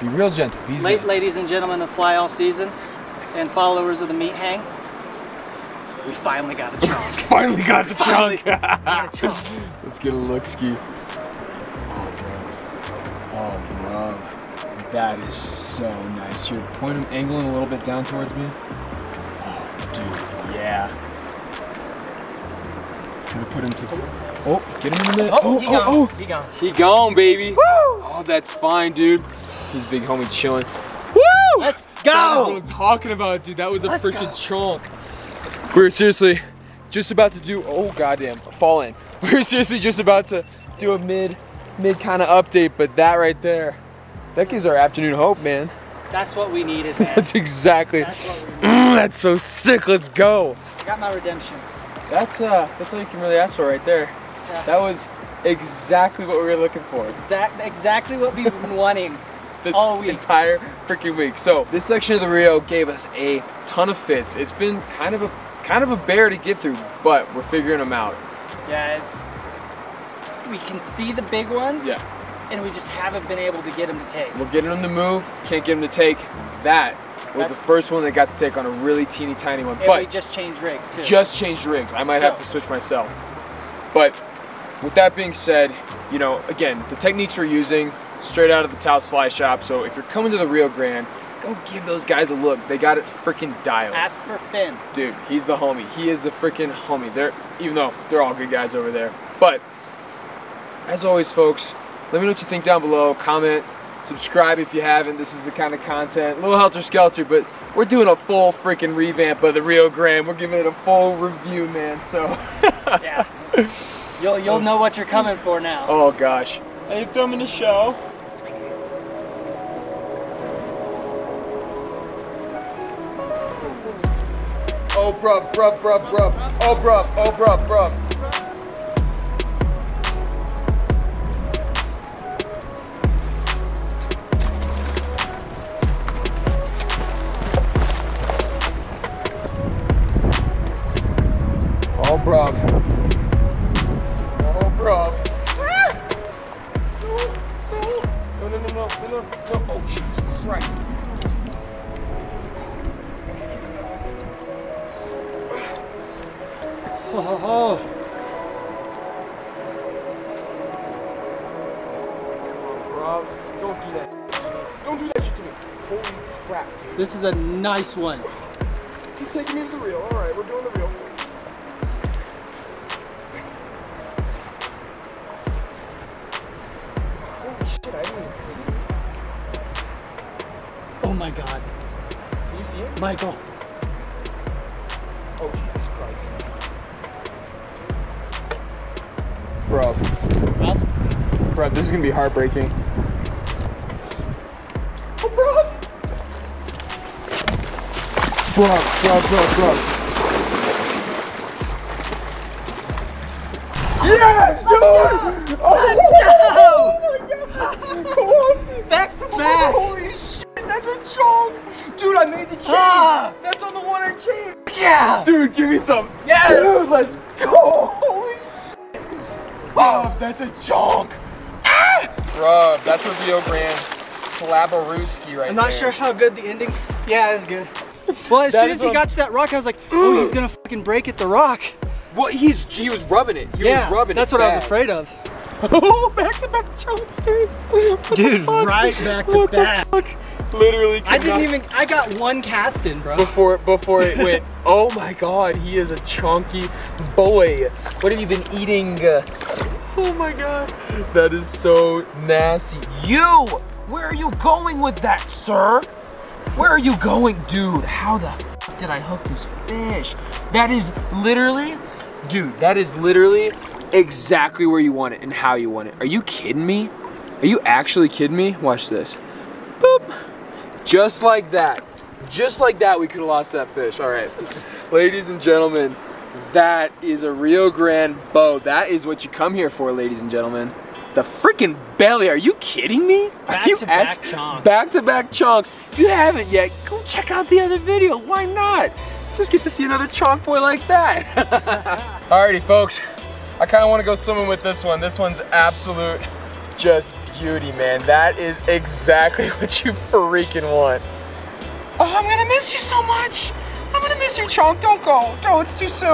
Be real gentle. Be late, ladies and gentlemen of Fly All Season and followers of the Meat Hang. We finally got a chunk. Finally got the chunk. Let's get a look ski. Oh, bro. That is so nice. Here, point him, angling a little bit down towards me. Oh, dude. Yeah. Gonna put him to. Oh, get him in the. He gone, baby. Woo! Oh, that's fine, dude. He's big homie chilling. Woo! Let's go. That's what I'm talking about, dude. That was a freaking chunk. We were seriously just about to do. Oh, goddamn, fall in. We were seriously just about to do a mid kind of update, but that right there, that gives our afternoon hope, man. That's what we needed, man. That's exactly. That's what we needed. That's so sick. Let's go. I got my redemption. That's all you can really ask for right there. Yeah. That was exactly what we were looking for. Exactly what we've been wanting this all week. Entire freaking week. So this section of the Rio gave us a ton of fits. It's been kind of a bear to get through, but we're figuring them out. Yeah, we can see the big ones. Yeah. And we just haven't been able to get them to take. We're getting them to move. Can't get them to take. That's the first one that got to take on a really teeny tiny one. But we just changed rigs too. Just changed rigs. I might have to switch myself. But with that being said, you know, again, the techniques we're using straight out of the Taos Fly Shop. So if you're coming to the Rio Grande, go give those guys a look. They got it freaking dialed. Ask for Finn. Dude, he's the homie. He is the freaking homie. Even though they're all good guys over there. But as always, folks, let me know what you think down below. Comment. Subscribe if you haven't. This is the kind of content, a little helter-skelter, but we're doing a full freaking revamp of the Rio Grande. We're giving it a full review, man, so. Yeah. You'll know what you're coming for now. Oh, gosh. Are you filming a show? Oh, bruv, bruv, bruv, bruv. Oh, bruv, oh, bruv, bruv. Rob. Oh, Rob. No, no, no, no, no, no. Oh, Jesus Christ. Ho, ho, ho. Rob, don't do that. Don't do that shit to me. Holy crap, dude. This is a nice one. He's taking me to the reel. All right, we're doing the reel. Oh my God. Can you see it? Michael. Oh, Jesus Christ. Bro. Ralph? Bro, this is going to be heartbreaking. Oh, bro. Bro, bro, bro, bro. Yes, dude! Oh, let's go! Kowalski! Back to back! Holy shit! That's a chunk! Dude, I made the change! Ah. That's on the one I changed! Yeah! Dude, give me some! Yes! Dude, let's go! Holy shit! Bruh, that's a chunk! Ah. Bruh, that's a Rio Grande slabberooski right there. I'm not sure how good the ending... Yeah, it was good. Well, as soon as he got to that rock, I was like, oh, he's gonna fucking break at the rock. Well, he was rubbing it. He was rubbing it. That's what I was afraid of. Oh, back to back chunks, dude! Dude, right back to back! What the fuck? Literally, I got one cast in, bro. Before it went. Oh my God, he is a chunky boy. What have you been eating? Oh my God, that is so nasty. You, where are you going with that, sir? Where are you going, dude? How the f did I hook this fish? That is literally, dude. That is literally exactly where you want it and how you want it. Are you kidding me? Are you actually kidding me? Watch this. Boop. Just like that, we could have lost that fish. All right, ladies and gentlemen, that is a Rio Grande bow. That is what you come here for, ladies and gentlemen. The freaking belly, are you kidding me? Back to back chunks. If you haven't yet, go check out the other video, why not? just get to see another chalk boy like that. Alrighty folks, I kind of want to go swimming with this one. This one's absolute just beauty, man. That is exactly what you freaking want. Oh, I'm gonna miss you so much. I'm gonna miss you, Chunk. Don't go. No, it's too soon.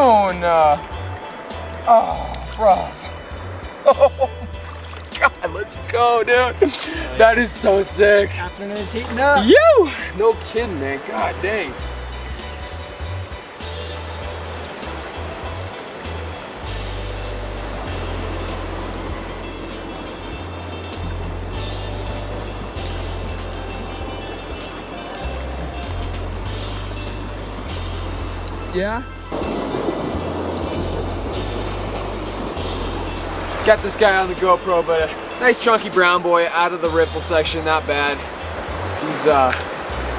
Oh, bruv. Oh, God, let's go, dude. That is so sick. Afternoon's heating up. You! No kidding, man. God dang. Yeah. Got this guy on the GoPro, but a nice chunky brown boy out of the riffle section, not bad. He's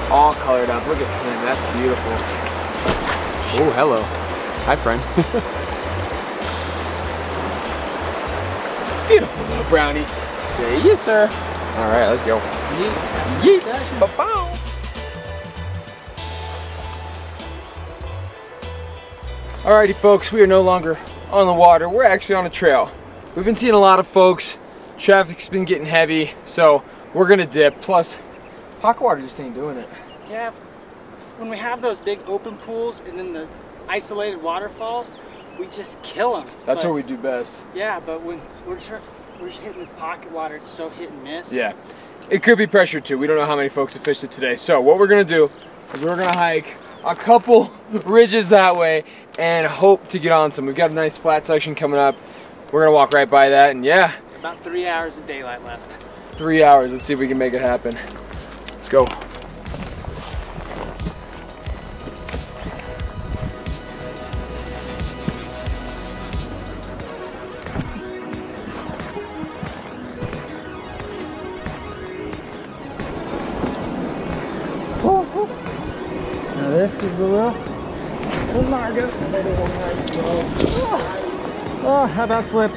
all colored up. Look at him, that's beautiful. Oh, hello. Hi, friend. Beautiful little brownie. Say yes, sir. All right, let's go. Yeet. Yeet. Ba-bow. Alrighty folks, we are no longer on the water. We're actually on a trail. We've been seeing a lot of folks. Traffic's been getting heavy, so we're gonna dip. Plus, pocket water just ain't doing it. Yeah, when we have those big open pools and then the isolated waterfalls, we just kill them. That's what we do best. Yeah, but when we're just hitting this pocket water, it's so hit and miss. Yeah, it could be pressure too. We don't know how many folks have fished it today. So what we're gonna do is we're gonna hike a couple ridges that way and hope to get on some. We've got a nice flat section coming up. We're gonna walk right by that and yeah. About 3 hours of daylight left. 3 hours, let's see if we can make it happen. Let's go. This is a little largo. Oh, oh, how about slip?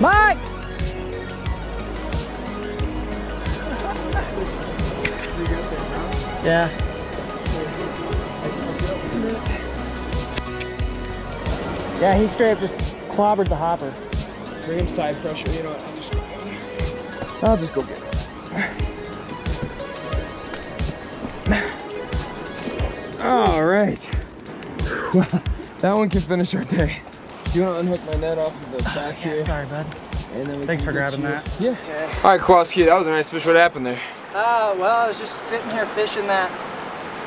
Mike! Yeah. Yeah, he straight up just clobbered the hopper. Bring him side pressure, you know what? I'll just go get him. All right. Well, that one can finish our day. Do you want to unhook my net off of the back here? Yeah, sorry, bud. And then thanks for grabbing that. Yeah. Okay. All right, Kowalski, that was a nice fish. What happened there? Well, I was just sitting here fishing that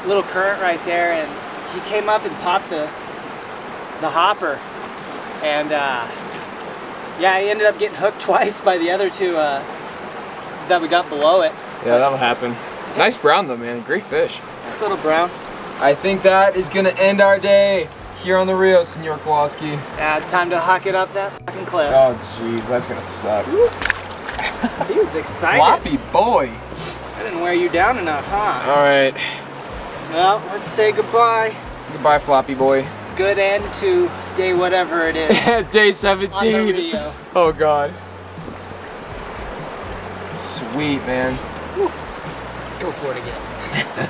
little current right there, and he came up and popped the hopper. And, yeah, I ended up getting hooked twice by the other two that we got below it. Yeah, that'll happen. Nice brown, though, man. Great fish. Nice little brown. I think that is going to end our day here on the Rio, Senor Kowalski. Yeah, time to hock it up that fucking cliff. Oh, jeez, that's gonna suck. He was excited. Floppy boy. I didn't wear you down enough, huh? All right. Well, let's say goodbye. Goodbye, floppy boy. Good end to day whatever it is. Day 17. On the Rio. Oh, God. Sweet, man. Woo. Go for it again.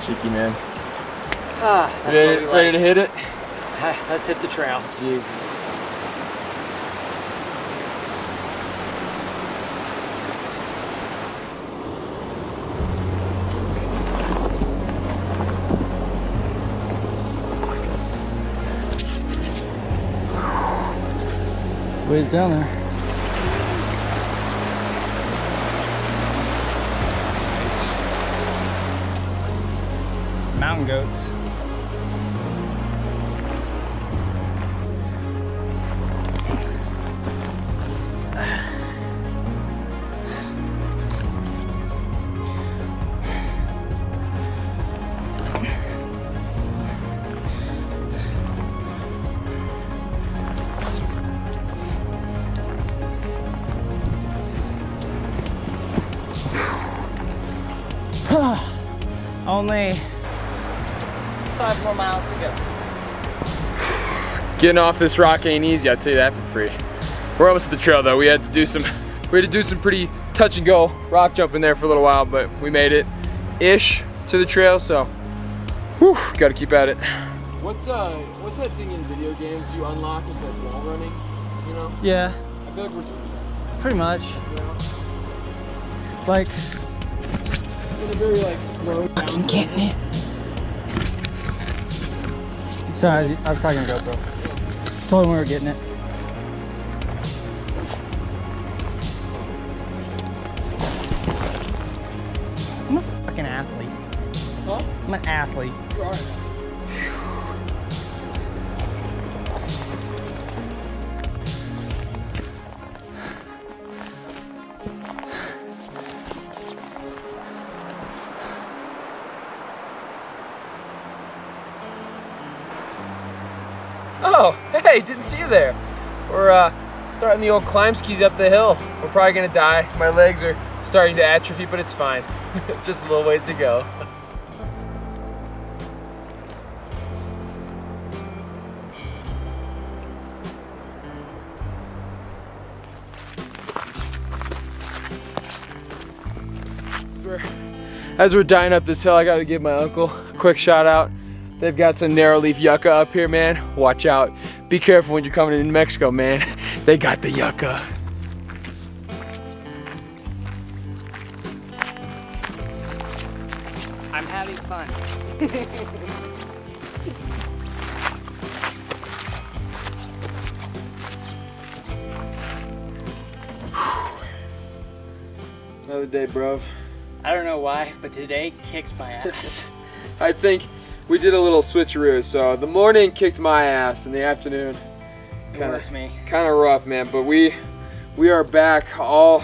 Cheeky, man. Ah, ready, like. Ready to hit it? Let's hit the trail. Jeez. It's ways down there. Nice. Mountain goats. Only 5 more miles to go. Getting off this rock ain't easy, I'd say that for free. We're almost at the trail though. We had to do some pretty touch and go rock jumping there for a little while, but we made it ish to the trail, so whew, gotta keep at it. What's that thing in video games you unlock? It's like wall running, you know? Yeah. I feel like we're doing that. Pretty much. Yeah. Like, it's a very like low. Fucking getting it. Sorry, I was talking to GoPro. Yeah. Told him we were getting it. I'm a fucking athlete. Huh? I'm an athlete. You are an athlete. Oh, hey, didn't see you there. We're starting the old climb skis up the hill. We're probably gonna die. My legs are starting to atrophy, but it's fine. Just a little ways to go. As we're dying up this hill, I gotta give my uncle a quick shout out. They've got some narrow leaf yucca up here, man. Watch out. Be careful when you're coming into New Mexico, man. They got the yucca. I'm having fun. Another day, bruv. I don't know why, but today kicked my ass. I think we did a little switcheroo, so the morning kicked my ass, and the afternoon kind of rough, man. But we are back, all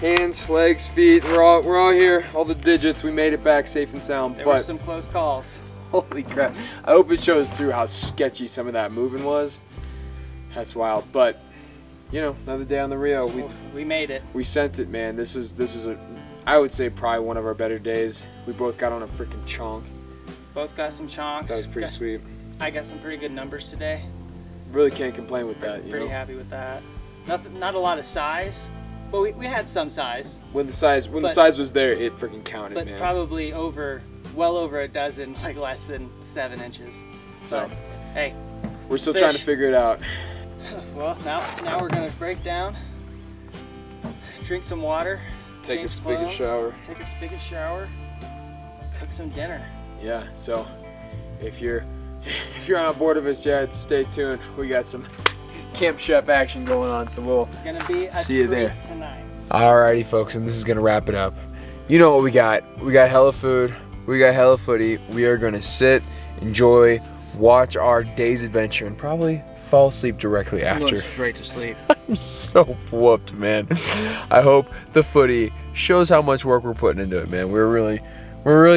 hands, legs, feet. We're all here, all the digits. We made it back safe and sound. There were some close calls. Holy crap! I hope it shows through how sketchy some of that moving was. That's wild, but you know, another day on the Rio. We made it. We sent it, man. This was I would say probably one of our better days. We both got on a freaking chonk. Both got some chonks. That was pretty sweet. I got some pretty good numbers today. Really can't complain with that, you know? Pretty happy with that. Nothing, not a lot of size, but we had some size. When the size was there, it freaking counted, man. But probably well over a dozen, like less than 7 inches. So, but, hey. We're still trying to figure it out. Well, now we're gonna break down, drink some water, take a spigot shower. Take a spigot shower, cook some dinner. Yeah, so if you're on board of us, yeah, stay tuned. We got some Camp Chef action going on, so we'll see you there tonight. Alrighty, folks, and this is gonna wrap it up. You know what we got? We got hella food. We got hella footy. We are gonna sit, enjoy, watch our day's adventure, and probably fall asleep directly after. Going straight to sleep. I'm so whooped, man. I hope the footy shows how much work we're putting into it, man. We're really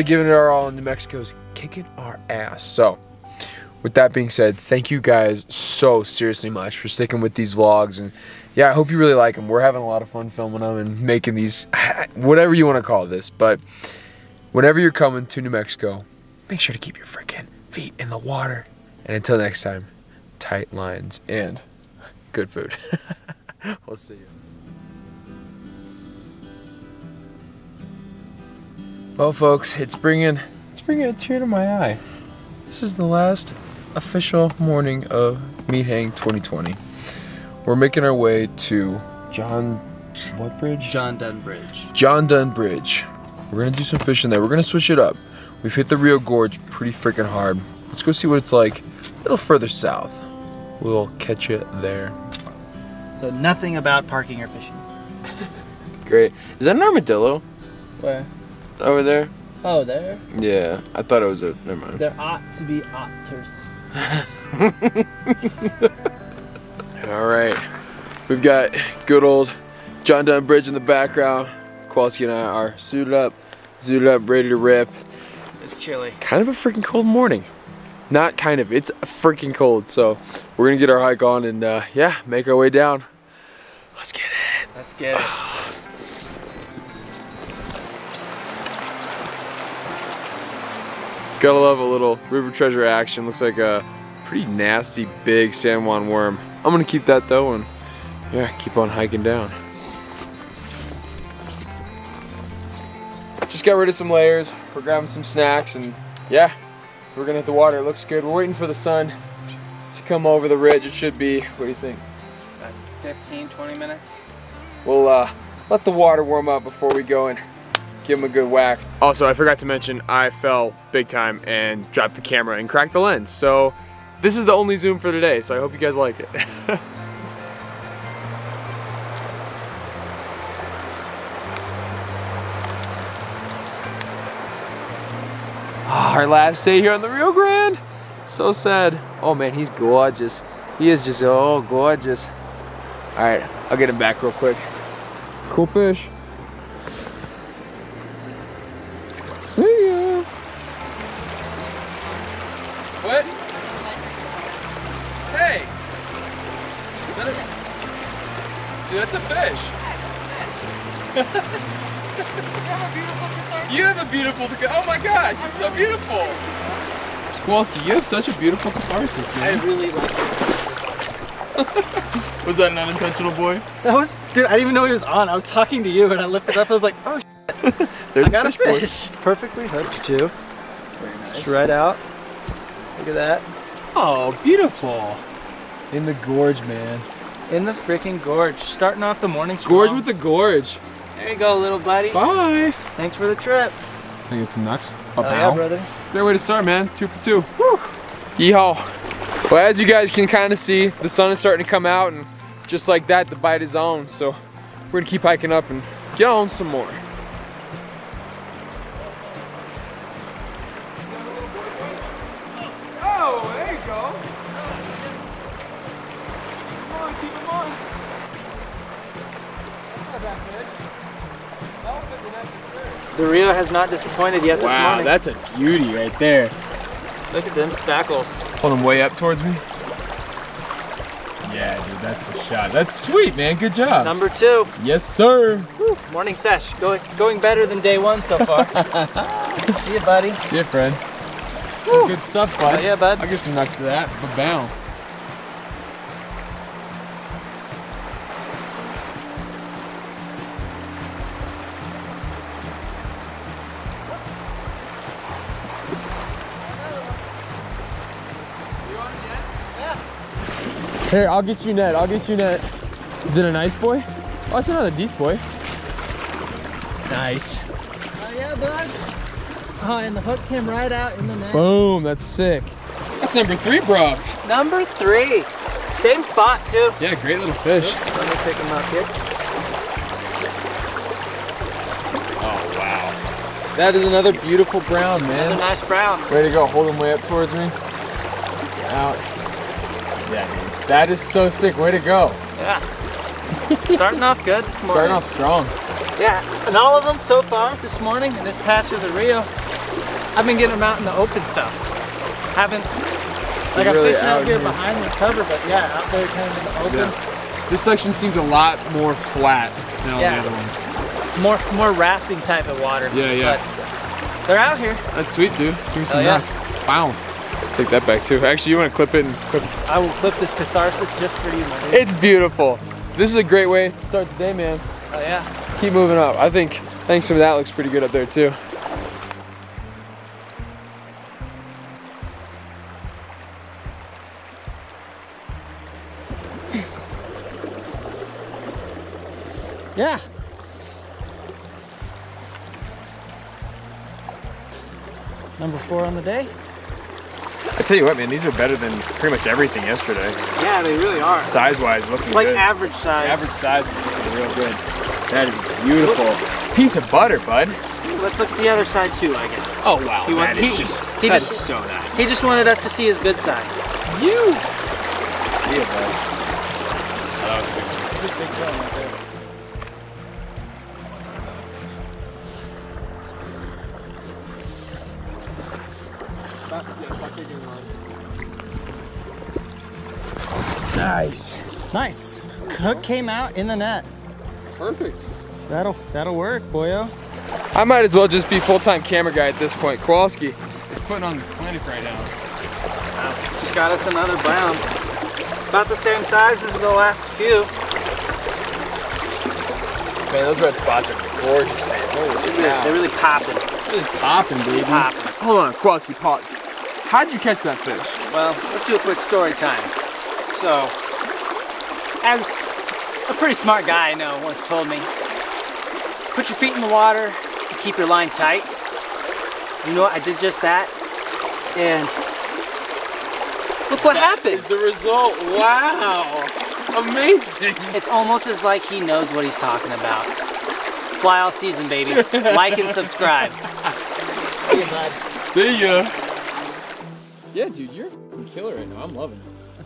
giving it our all, and New Mexico's kicking our ass. So, with that being said, thank you guys so seriously much for sticking with these vlogs. And yeah, I hope you really like them. We're having a lot of fun filming them and making these, whatever you want to call this. But whenever you're coming to New Mexico, make sure to keep your freaking feet in the water. And until next time, tight lines and good food. We'll see you. Well, folks, it's bringing a tear to my eye. This is the last official morning of Meat Hang 2020. We're making our way to John Dunn Bridge. John Dunn Bridge. We're gonna do some fishing there. We're gonna switch it up. We've hit the Rio Gorge pretty freaking hard. Let's go see what it's like a little further south. We'll catch you there. So nothing about parking or fishing. Great. Is that an armadillo? Where? Over there? Oh, there? Yeah, I thought it was a. Never mind. There ought to be otters. Alright, we've got good old John Dunn Bridge in the background. Kowalski and I are suited up, ready to rip. It's chilly. Kind of a freaking cold morning. Not kind of, it's freaking cold. So, we're gonna get our hike on and yeah, make our way down. Let's get it. Let's get it. Gotta love a little river treasure action. Looks like a pretty nasty big San Juan worm. I'm gonna keep that though, and yeah, keep on hiking down. Just got rid of some layers. We're grabbing some snacks, and yeah, we're gonna hit the water. It looks good. We're waiting for the sun to come over the ridge. It should be, what do you think? About 15, 20 minutes. We'll let the water warm up before we go and give him a good whack. Also, I forgot to mention, I fell big time and dropped the camera and cracked the lens. So this is the only zoom for today, so I hope you guys like it. Our last day here on the Rio Grande. So sad. Oh man, he's gorgeous. He is just, oh, gorgeous. All right, I'll get him back real quick. Cool fish. See ya. What? Hey. Is that a... Dude, that's a fish. You have a beautiful... Oh my gosh, it's so beautiful. Kowalski, you have such a beautiful catharsis, man. I really like it. Was that an unintentional boy? That was... Dude, I didn't even know he was on. I was talking to you and I lifted up. I was like, oh, there's got a fish. Perfectly hooked too. Very nice. It's right out. Look at that. Oh, beautiful. In the gorge, man. In the freaking gorge. Starting off the morning strong. Gorge with the gorge. There you go, little buddy. Bye. Thanks for the trip. Can I get some knocks? Oh yeah, brother. Great way to start, man. 2 for 2. Woo. Yeehaw. Well, as you guys can kind of see, the sun is starting to come out, and just like that, the bite is on. So we're gonna keep hiking up and get on some more. The Rio has not disappointed yet this morning. Wow, that's a beauty right there. Look at them spackles. Pull them way up towards me. Yeah, dude, that's the shot. That's sweet, man. Good job. Number 2. Yes, sir. Woo. Morning sesh. Going better than day 1 so far. See ya, buddy. See ya, friend. Good stuff, bud. Oh, yeah, bud. I'll get some nuts to that. Ba-bow. Here, I'll get you net, I'll get you net. Is it a nice boy? Oh, it's another dece boy. Nice. Oh yeah, bud. Oh, and the hook came right out in the net. Boom, that's sick. That's number 3, bro. Number 3. Same spot, too. Yeah, great little fish. Oops, let me pick him up here. Oh, wow. That is another beautiful brown, man. Another nice brown. Way to go, hold him way up towards me. Get out. Yeah, dude. That is so sick. Way to go. Yeah. Starting off good this morning. Starting off strong. Yeah, and all of them so far this morning in this patch of the Rio, I've been getting them out in the open stuff. Haven't, like, I'm really fishing out here behind the cover, but yeah, out there kind of in the open. Yeah. This section seems a lot more flat than all the other ones. More rafting type of water. Yeah, yeah. But they're out here. That's sweet, dude. Give me some nuts. Wow. Take that back too. Actually, you want to clip it and clip it. I will clip this catharsis just for you, my dude. It's beautiful. This is a great way to start the day, man. Oh yeah. Let's keep moving up. I think some of that looks pretty good up there too. Yeah. Number 4 on the day. I tell you what, man, these are better than pretty much everything yesterday. Yeah, they really are. Size-wise, looking like good. Like average size. The average size is looking real good. That is beautiful. Look. Piece of butter, bud. Let's look at the other side too, I guess. Oh wow, that is so nice. He just wanted us to see his good side. You. See it, bud. Oh, that was a good one. That's a big one right there. Nice. Nice. Hook came out in the net. Perfect. That'll work, boyo. I might as well just be full-time camera guy at this point. Kowalski is putting on the clinic right now. Just got us another brown. About the same size as the last few. Man, those red spots are gorgeous, man. They're really popping. Really popping, baby. Popping. Hold on, Kowalski, pause. How'd you catch that fish? Well, let's do a quick story time. So, as a pretty smart guy I know once told me, put your feet in the water and keep your line tight. You know what, I did just that, and look what happened. Is the result, wow, amazing. It's almost as like he knows what he's talking about. Fly all season, baby. Like and subscribe. See you, bud. See ya. Yeah, dude, you're a killer right now. I'm loving it.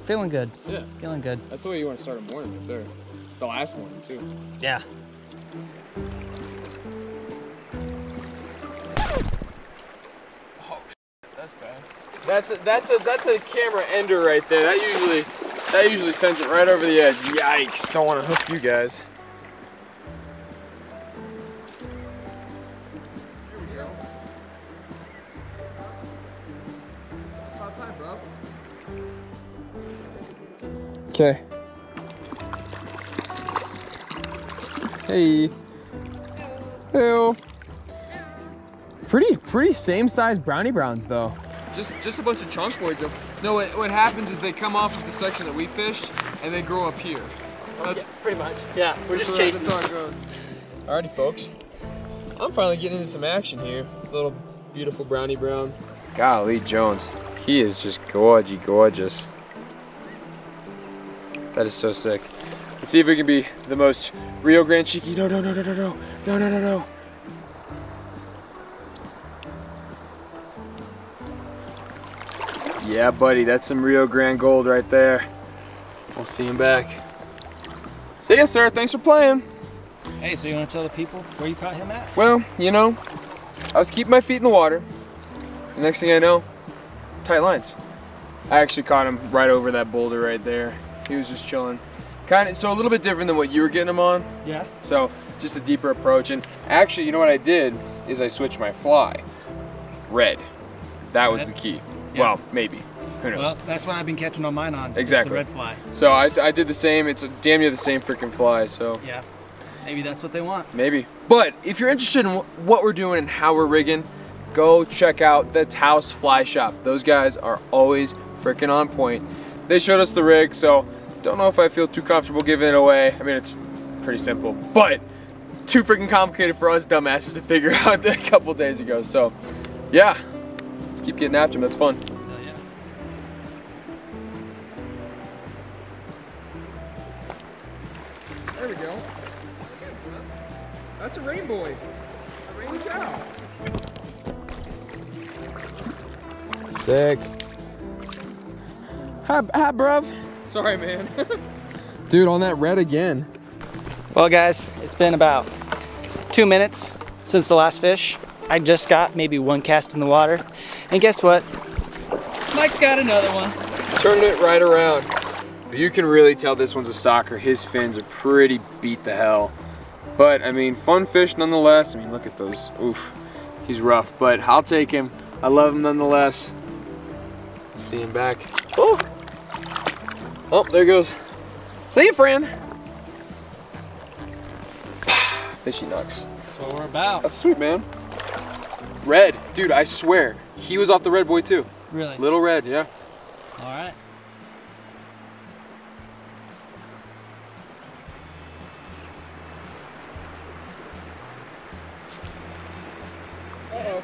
Feeling good. Yeah. Feeling good. That's the way you want to start a morning right there. The last morning, too. Yeah. Oh, that's bad. That's a camera ender right there. That usually sends it right over the edge. Yikes. Don't want to hook you guys. Here we go. About time, bro. Okay. Hey. Hello. Pretty same size brownie browns though. Just a bunch of chunk boys. No, what happens is they come off of the section that we fished and they grow up here. That's pretty much. Yeah, we're just chasing. That's how it goes. Alrighty, folks. I'm finally getting into some action here. Little beautiful brownie brown. Golly Jones, he is just gorgeous. That is so sick. Let's see if we can be the most Rio Grande cheeky. No. Yeah, buddy, that's some Rio Grande gold right there. We'll see him back. See ya, sir. Thanks for playing. Hey, so you want to tell the people where you caught him at? Well, you know, I was keeping my feet in the water. The next thing I know, tight lines. I actually caught him right over that boulder right there. He was just chilling. So a little bit different than what you were getting him on. Yeah. So just a deeper approach. And actually, you know what I did is I switched my fly. Red. That was the key. Yeah. Well, maybe. Who knows? Well, that's what I've been catching all mine on. Exactly. The red fly. So I did the same. It's damn near the same freaking fly. So yeah. Maybe that's what they want. Maybe. But if you're interested in what we're doing and how we're rigging, go check out the Taos Fly Shop. Those guys are always freaking on point. They showed us the rig, so don't know if I feel too comfortable giving it away. I mean, it's pretty simple, but too freaking complicated for us dumbasses to figure out a couple days ago. So, yeah, let's keep getting after him. That's fun. Hell yeah. There we go. That's a rain boy. A rain cow. Sick. Hi, bruv. Sorry, man. Dude, on that red again. Well, guys, it's been about 2 minutes since the last fish. I just got maybe one cast in the water. And guess what? Mike's got another one. Turned it right around. But you can really tell this one's a stalker. His fins are pretty beat the hell. But, I mean, fun fish nonetheless. I mean, look at those. Oof. He's rough, but I'll take him. I love him nonetheless. See him back. Oh! Oh, there goes. See you, friend. Fishy knocks. That's what we're about. That's sweet, man. Red. Dude, I swear. He was off the red boy, too. Really? Little red, yeah. All right. Uh-oh.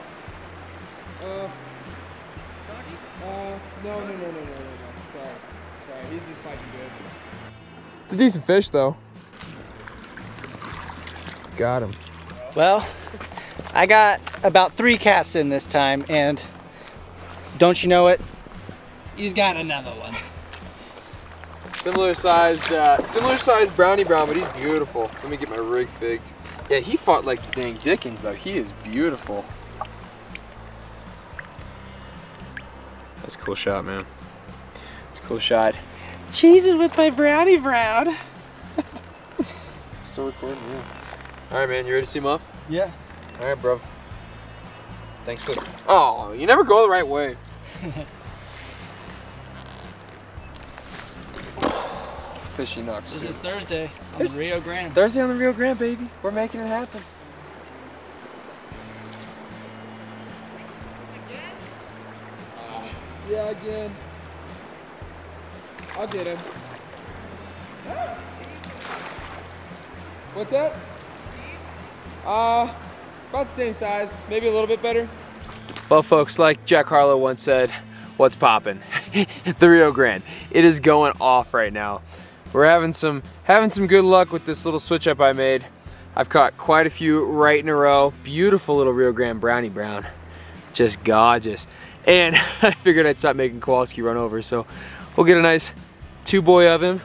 No. Sorry. He's just fighting good. It's a decent fish though. Got him. Well, I got about 3 casts in this time and don't you know it, he's got another one. Similar sized brownie brown, but he's beautiful. Let me get my rig figged. Yeah, he fought like the dang dickens though. He is beautiful. That's a cool shot, man. That's a cool shot. Cheesing with my brownie brown. Still recording, yeah. All right, man, you ready to see him off? Yeah. All right, bro. Thanks for... Oh, you never go the right way. Fishy knocks. This is Thursday on the Rio Grande. Thursday on the Rio Grande, baby. We're making it happen. Yeah, again. I'll get him. What's that? About the same size, maybe a little bit better. Well, folks, like Jack Harlow once said, what's poppin'? The Rio Grande. It is going off right now. We're having some good luck with this little switch up I made. I've caught quite a few right in a row. Beautiful little Rio Grande brownie brown. Just gorgeous. And I figured I'd stop making Kowalski run over, so we'll get a nice two boy of him.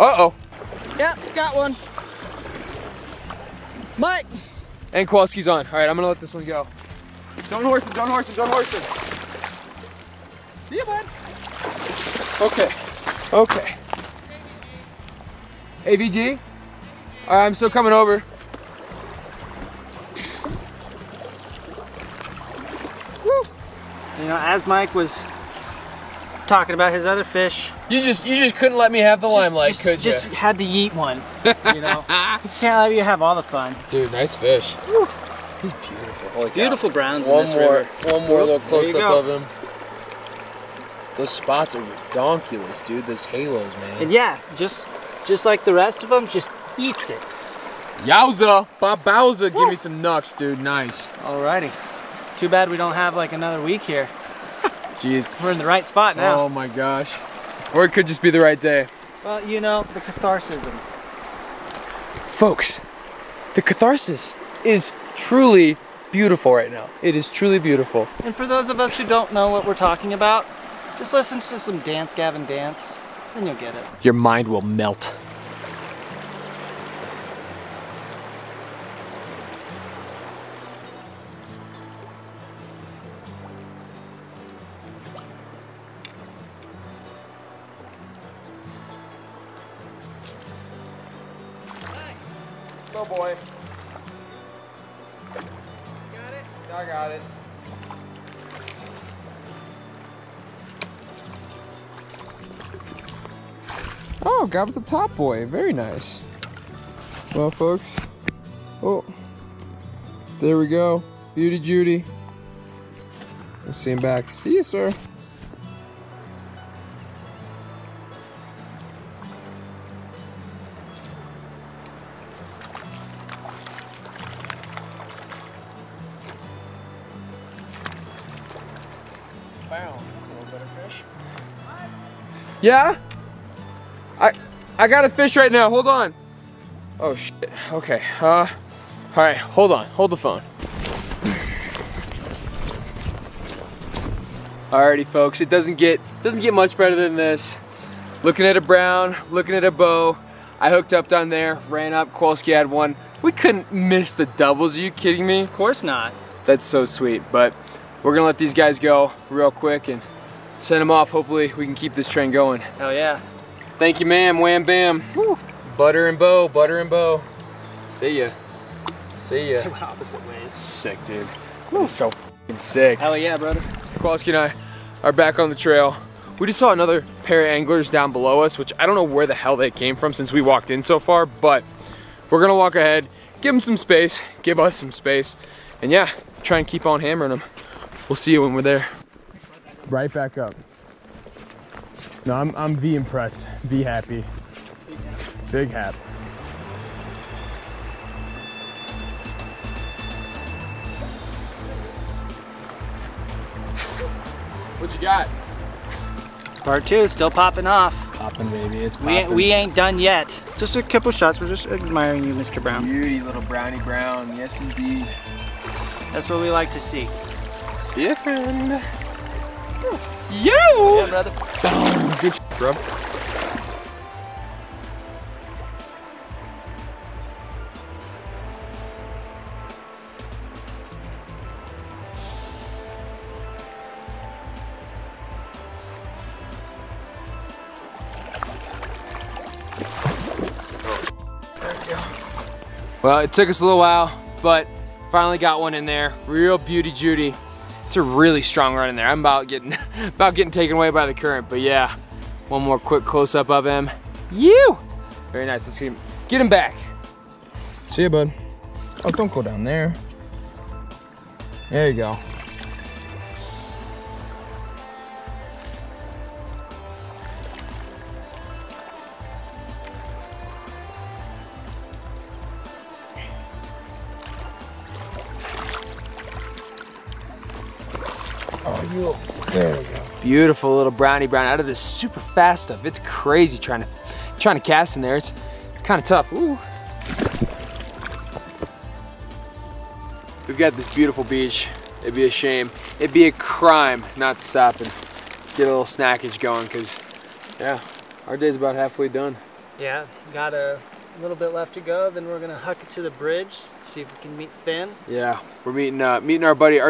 Uh-oh. Yeah, got one. Mike. And Kowalski's on. All right, I'm gonna let this one go. Don't horse him, don't horse him, don't horse him. See you, bud. Okay, okay. AVG? All right, I'm still coming over. You know, as Mike was talking about his other fish, you just couldn't let me have the limelight, could you? Just had to yeet one. You know, can't let you have all the fun. Dude, nice fish. Whew. He's beautiful. Holy beautiful cow. Browns one in this river. One more little close up of him. Those spots are ridiculous, dude. Those halos, man. And yeah, just like the rest of them, just eats it. Yowza, babowza, give me some nucks, dude. Nice. Alrighty. Too bad we don't have like another week here. Jeez. We're in the right spot now. Oh my gosh. Or it could just be the right day. Well, you know, the catharsis. Folks, the catharsis is truly beautiful right now. It is truly beautiful. And for those of us who don't know what we're talking about, just listen to some Dance Gavin Dance and you'll get it. Your mind will melt. Oh boy. Got it? I got it. Oh, got the top boy. Very nice. Well, folks. Oh. There we go. Beauty Judy. We'll see him back. See you, sir. Yeah? I got a fish right now, hold on. Oh shit, okay. All right, hold on, hold the phone. Alrighty folks, it doesn't get much better than this. Looking at a brown, looking at a bow. I hooked up down there, ran up, Kowalski had one. We couldn't miss the doubles, are you kidding me? Of course not. That's so sweet, but we're gonna let these guys go real quick and send them off. Hopefully we can keep this train going. Hell yeah. Thank you, ma'am. Wham bam. Woo. Butter and bow, butter and bow. See ya. See ya. They went opposite ways. Sick, dude. Woo. So f***ing sick. Hell yeah, brother. Kowalski and I are back on the trail. We just saw another pair of anglers down below us, which I don't know where the hell they came from since we walked in so far, but we're gonna walk ahead, give them some space, give us some space, and yeah, try and keep on hammering them. We'll see you when we're there. Right back up. No, I'm V impressed, V happy. Big happy. What you got? Part two, still popping off. Popping, baby, it's popping. We ain't done yet. Just a couple shots, we're just admiring you, Mr. Brown. Beauty, little brownie brown, yes indeed. That's what we like to see. See ya, friend. Yo! Yeah, brother. Boom. Good shit, bro. Well, it took us a little while, but finally got one in there. Real beauty Judy. It's a really strong run in there. I'm about getting taken away by the current, but yeah. One more quick close up of him. You! Very nice, let's get him back. See ya, bud. Oh, don't go down there. There you go. There we go. Beautiful little brownie brown out of this super fast stuff. It's crazy trying to cast in there. It's kind of tough. Ooh. We've got this beautiful beach. It'd be a shame. It'd be a crime not to stop and get a little snackage going, because yeah, our day's about halfway done. Yeah, got a little bit left to go. Then we're gonna huck it to the bridge, see if we can meet Finn. Yeah, we're meeting our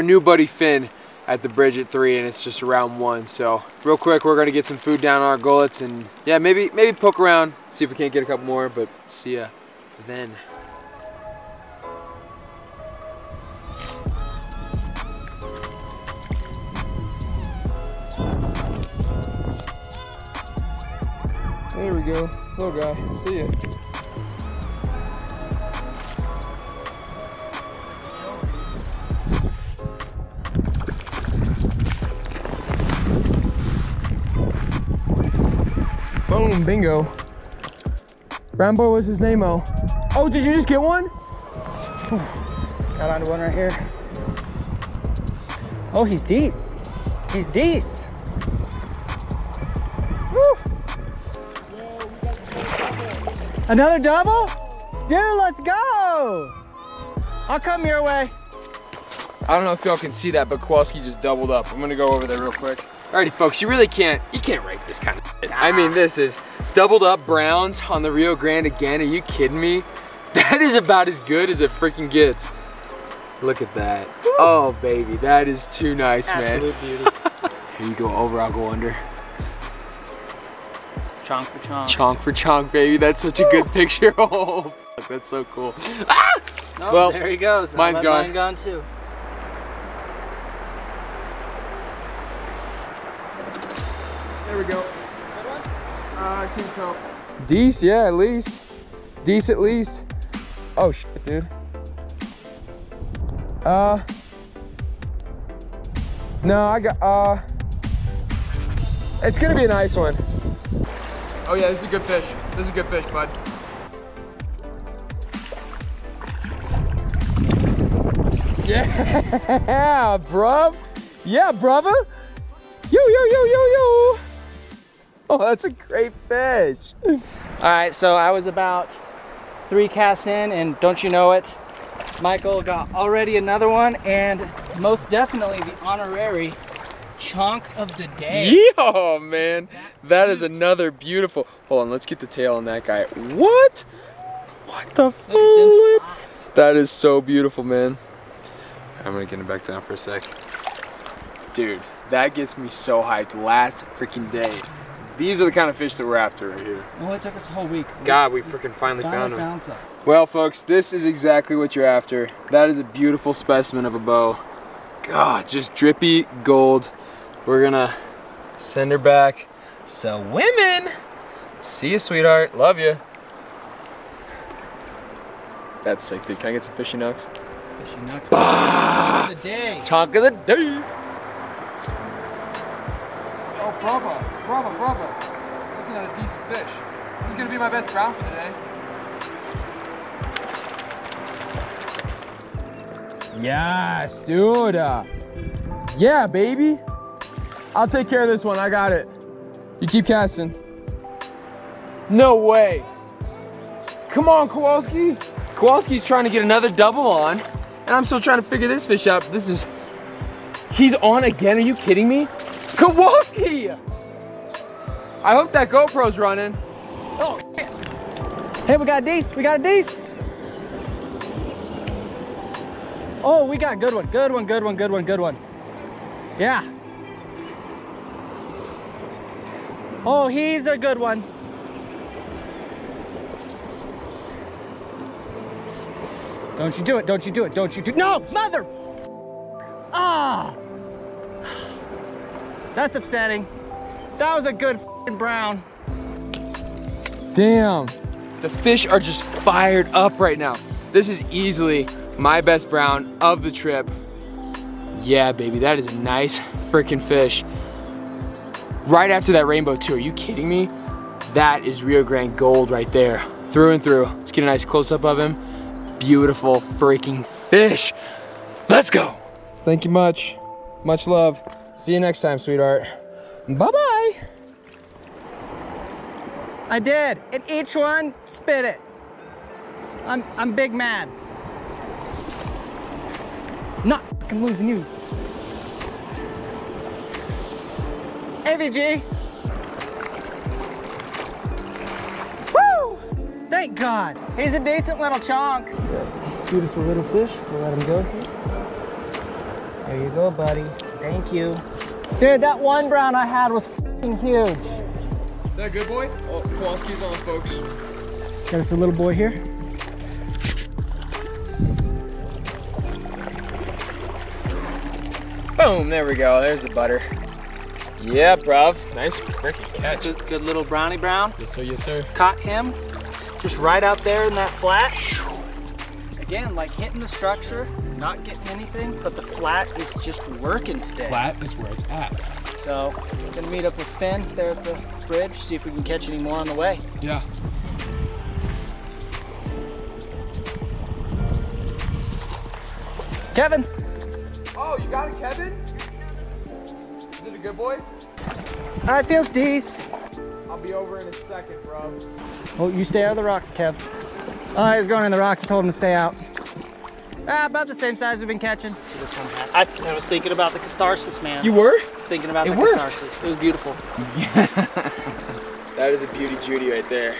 new buddy Finn at the bridge at 3, and it's just around 1. So real quick, we're gonna get some food down on our gullets, and yeah, maybe poke around, see if we can't get a couple more, but see ya then. There we go, little guy, see ya. Boom, bingo. Brown boy was his name-o. Oh, did you just get one? Got onto one right here. Oh, he's dece. He's dece. Woo! Another double? Dude, let's go! I'll come your way. I don't know if y'all can see that, but Kowalski just doubled up. I'm gonna go over there real quick. Alrighty folks, you can't rake this kind of shit. I mean, this is doubled up browns on the Rio Grande again. Are you kidding me? That is about as good as it freaking gets. Look at that. Woo. Oh baby, that is too nice. Absolute man. Absolute beauty. Here you go over, I'll go under. Chonk for chonk. Chonk for chonk, baby. That's such a good picture. Oh, fuck, that's so cool. Ah! Oh, well, there he goes. Mine's gone. Mine gone too. There we go. I can't tell. Dece, yeah, at least. Dece at least. Oh shit, dude. No, I got, it's gonna be a nice one. Oh yeah, this is a good fish. This is a good fish, bud. Yeah, bruv. Yeah, brother. Yo, yo, yo, yo, yo. Oh, that's a great fish. All right, so I was about 3 casts in, and don't you know it, Michael got already another one, and most definitely the honorary chonk of the day. Yo, man, that is another beautiful. Hold on, let's get the tail on that guy. What? What the flip? That is so beautiful, man. I'm gonna get him back down for a sec. Dude, that gets me so hyped last freaking day. These are the kind of fish that we're after right here. Well, it took us a whole week. God, we freaking finally found some. Well, folks, this is exactly what you're after. That is a beautiful specimen of a bow. God, just drippy gold. We're gonna send her back. So, women, see you, sweetheart. Love you. That's sick, dude. Can I get some fishy nooks? Fishy nooks. Chonk of the day. Chonk of the day. Oh, bravo. Bravo, bravo. That's another decent fish. This is gonna be my best brown for today. Yes, dude. Yeah, baby. I'll take care of this one, I got it. You keep casting. No way. Come on, Kowalski. Kowalski's trying to get another double on, and I'm still trying to figure this fish out. He's on again, are you kidding me? Kowalski! I hope that GoPro's running. Oh shit. Hey, we got a dece, we got a dece. Oh, we got a good one, good one, good one, good one, good one. Yeah. Oh, he's a good one. Don't you do it, don't you do it, don't you do it. No, mother! Ah! That's upsetting. That was a good brown. Damn. The fish are just fired up right now. This is easily my best brown of the trip. Yeah, baby, that is a nice freaking fish. Right after that rainbow too, are you kidding me? That is Rio Grande gold right there, through and through. Let's get a nice close-up of him. Beautiful freaking fish. Let's go. Thank you much. Much love. See you next time, sweetheart. Bye-bye. I did. And each one, spit it. I'm big mad. Not fucking losing you. AVG. Woo! Thank God. He's a decent little chunk. Beautiful little fish. We'll let him go. There you go, buddy. Thank you. Dude, that one brown I had was fucking huge. Is that a good boy? Oh, Kowalski's on, folks. Got us a little boy here. Boom, there we go. There's the butter. Yeah, bruv. Nice freaking catch. Good little brownie brown. Yes, sir, yes, sir. Caught him just right out there in that flat. Again, like hitting the structure, not getting anything, but the flat is just working today. Flat is where it's at. So, gonna meet up with Finn there at the bridge, see if we can catch any more on the way. Yeah. Kevin. Oh, you got it, Kevin? Is it a good boy? I feel decent. I'll be over in a second, bro. Oh, you stay out of the rocks, Kev. Oh, he was going in the rocks. I told him to stay out. Ah, about the same size we've been catching. See this one. I was thinking about the catharsis, man. You were? I was thinking about it. It worked. Catharsis. It was beautiful. Yeah. That is a beauty Judy right there.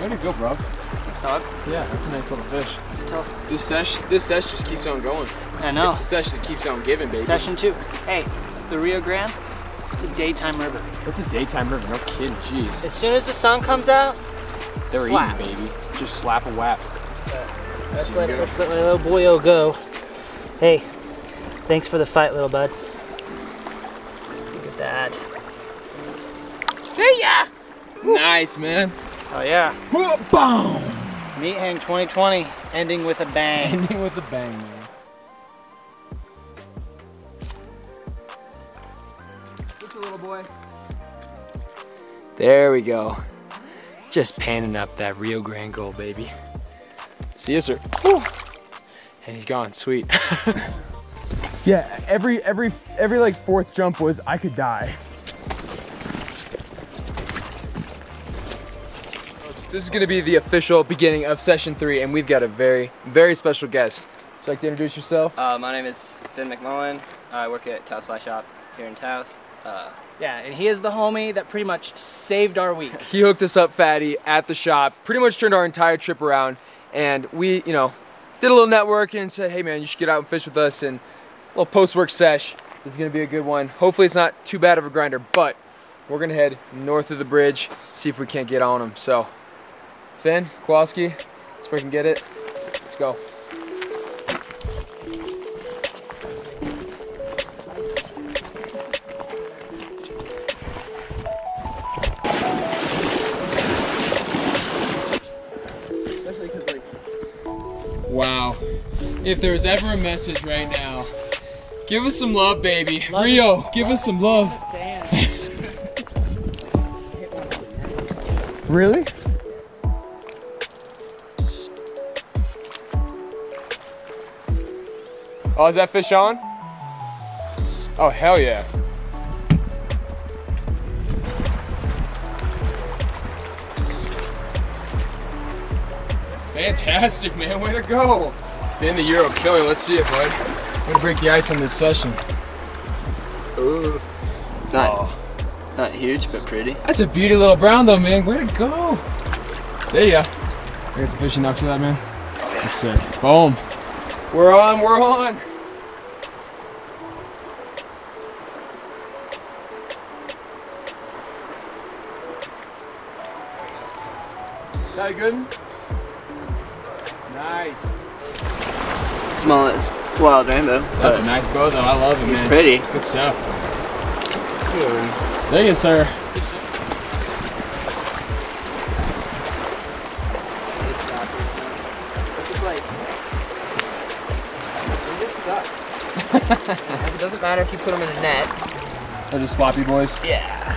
Way to go, bro. Thanks, dog. Yeah, that's a nice little fish. It's tough. This sesh just keeps on going. I know. It's the sesh that keeps on giving, baby. Session two. Hey, the Rio Grande, it's a daytime river. It's a daytime river, no kidding, jeez. As soon as the sun comes out, they're slaps. Eating, baby. Just slap a whap. Let's let my little boyo go. Hey, thanks for the fight, little bud. Look at that. See ya! Nice, man. Oh, yeah. Boom! Meat Hang 2020, ending with a bang. Ending with a bang, man. Boy. There we go. Just panning up that Rio Grande gold, baby. See you, sir. Woo. And he's gone. Sweet. Yeah, every like fourth jump was I could die. Folks, this is gonna be the official beginning of session 3, and we've got a very, very special guest. Would you like to introduce yourself? My name is Finn McMullen. I work at Taos Fly Shop here in Taos. Yeah, and he is the homie that pretty much saved our week. He hooked us up, fatty, at the shop, pretty much turned our entire trip around, and we, you know, did a little networking and said, hey man, you should get out and fish with us, and a little post-work sesh. This is gonna be a good one. Hopefully it's not too bad of a grinder, but we're gonna head north of the bridge, see if we can't get on him. So, Finn, Kowalski, let's freaking get it. Let's go. Wow, if there's ever a message right now, give us some love, baby. Love Rio, it. Give us some love. Really? Oh, is that fish on? Oh, hell yeah. Fantastic, man, way to go. Finn, the Euro killer, let's see it, bud. I'm gonna break the ice on this session. Ooh. Not huge, but pretty. That's a beauty little brown though, man, way to go. See ya. I got some fish in after that, man. That's sick. Boom. We're on, we're on. Is that a good one? Nice. Smallest wild rainbow. That's a nice bow though. I love it, man. It's pretty. Good stuff. Thank you. See you, sir. It doesn't matter if you put them in a net. They're just floppy boys? Yeah.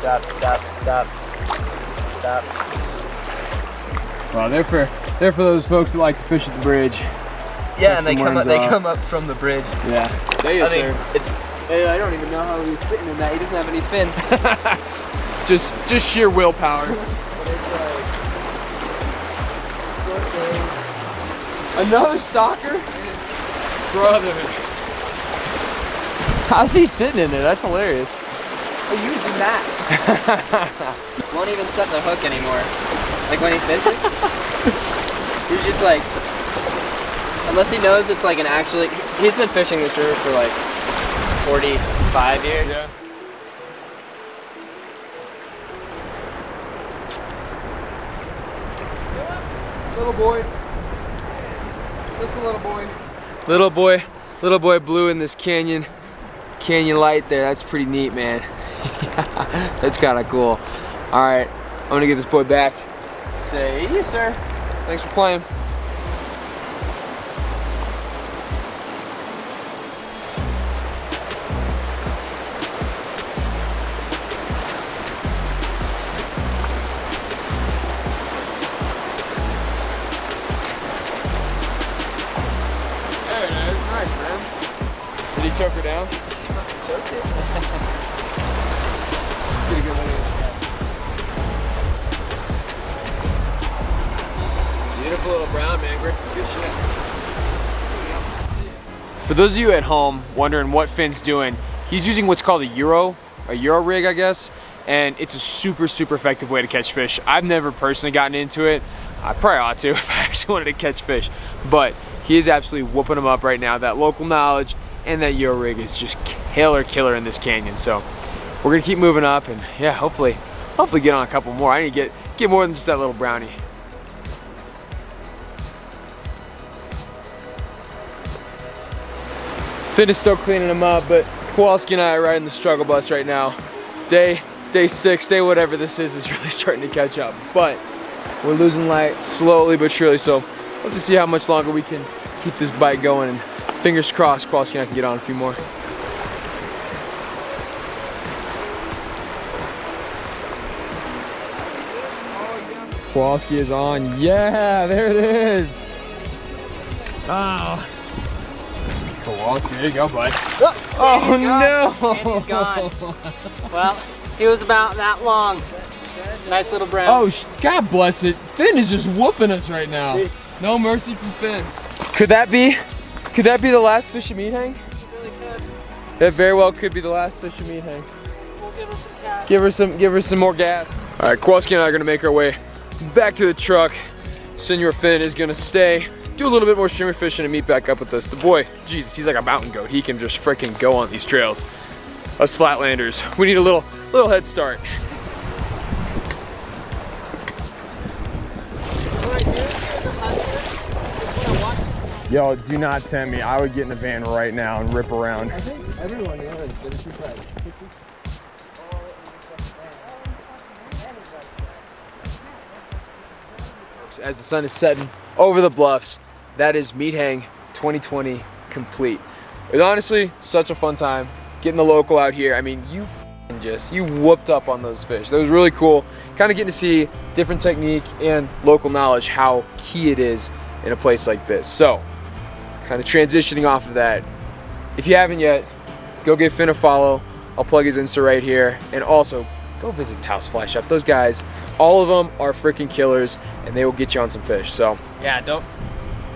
Stop, stop, stop, stop. Well, they're for those folks that like to fish at the bridge. Yeah, and they come up from the bridge. Yeah. Say it, sir. I don't even know how he's sitting in that. He doesn't have any fins. just sheer willpower. Another stalker? Brother. How's he sitting in there? That's hilarious. Oh, using that. Won't even set the hook anymore. Like when he fishes. He's just like, unless he knows it's like an actually, he's been fishing this river for like 45 years. Yeah. Little boy. Just a little boy. Little boy blue in this canyon light there. That's pretty neat, man. That's kind of cool. All right, I'm gonna get this boy back. Say yes, sir. Thanks for playing. Choke her down. Choke it. Let's get a good look at this guy. Beautiful little brown mangler. Good shit. For those of you at home wondering what Finn's doing, he's using what's called a Euro rig, I guess, and it's a super, super effective way to catch fish. I've never personally gotten into it. I probably ought to if I actually wanted to catch fish, but he is absolutely whooping them up right now. That local knowledge and that Euro rig is just killer in this canyon. So we're gonna keep moving up and yeah, hopefully get on a couple more. I need to get more than just that little brownie. Finn is still cleaning them up, but Kowalski and I are riding the struggle bus right now. Day six, whatever this is really starting to catch up. But we're losing light slowly but surely. So we'll just see how much longer we can keep this bite going. And fingers crossed, Kowalski and I can get on a few more. Kowalski is on. Yeah, there it is. Wow. Oh. Kowalski, there you go, bud. Oh, and he's gone. No. And he's gone. Well, he was about that long. Nice little brown. Oh, God bless it. Finn is just whooping us right now. No mercy from Finn. Could that be the last fish of Meat Hang? It really could. That very well could be the last fish of Meat Hang. We'll give her some gas. Give her some more gas. All right, Kowalski and I are gonna make our way back to the truck. Senor Finn is gonna stay, do a little bit more streamer fishing and meet back up with us. The boy, Jesus, he's like a mountain goat. He can just freaking go on these trails. Us flatlanders, we need a little head start. Yo, do not tempt me. I would get in a van right now and rip around. I think everyone knows that it's just like 50. As the sun is setting over the bluffs, that is Meat Hang 2020 complete. It was honestly such a fun time getting the local out here. I mean, you whooped up on those fish. That was really cool. Kind of getting to see different technique and local knowledge, how key it is in a place like this. So, kind of transitioning off of that, if you haven't yet, go give Finn a follow. I'll plug his Insta right here, and also go visit Taos Fly Shop. Those guys, all of them are freaking killers, and they will get you on some fish. So yeah,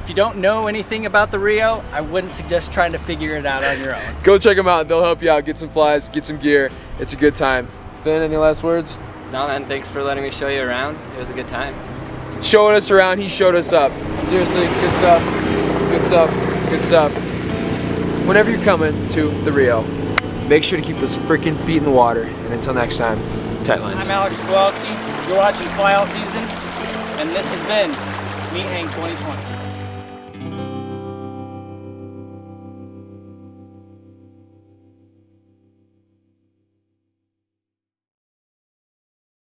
if you don't know anything about the Rio, I wouldn't suggest trying to figure it out on your own. Go check them out. They'll help you out. Get some flies, get some gear. It's a good time. Finn, any last words? No, man, thanks for letting me show you around. It was a good time. Showing us around, he showed us up. Seriously, good stuff, good stuff, good stuff. Whenever you're coming to the Rio, make sure to keep those freaking feet in the water. And until next time, tight lines. I'm Alex Kowalski, you're watching Fly All Season, and this has been Meat Hang 2020.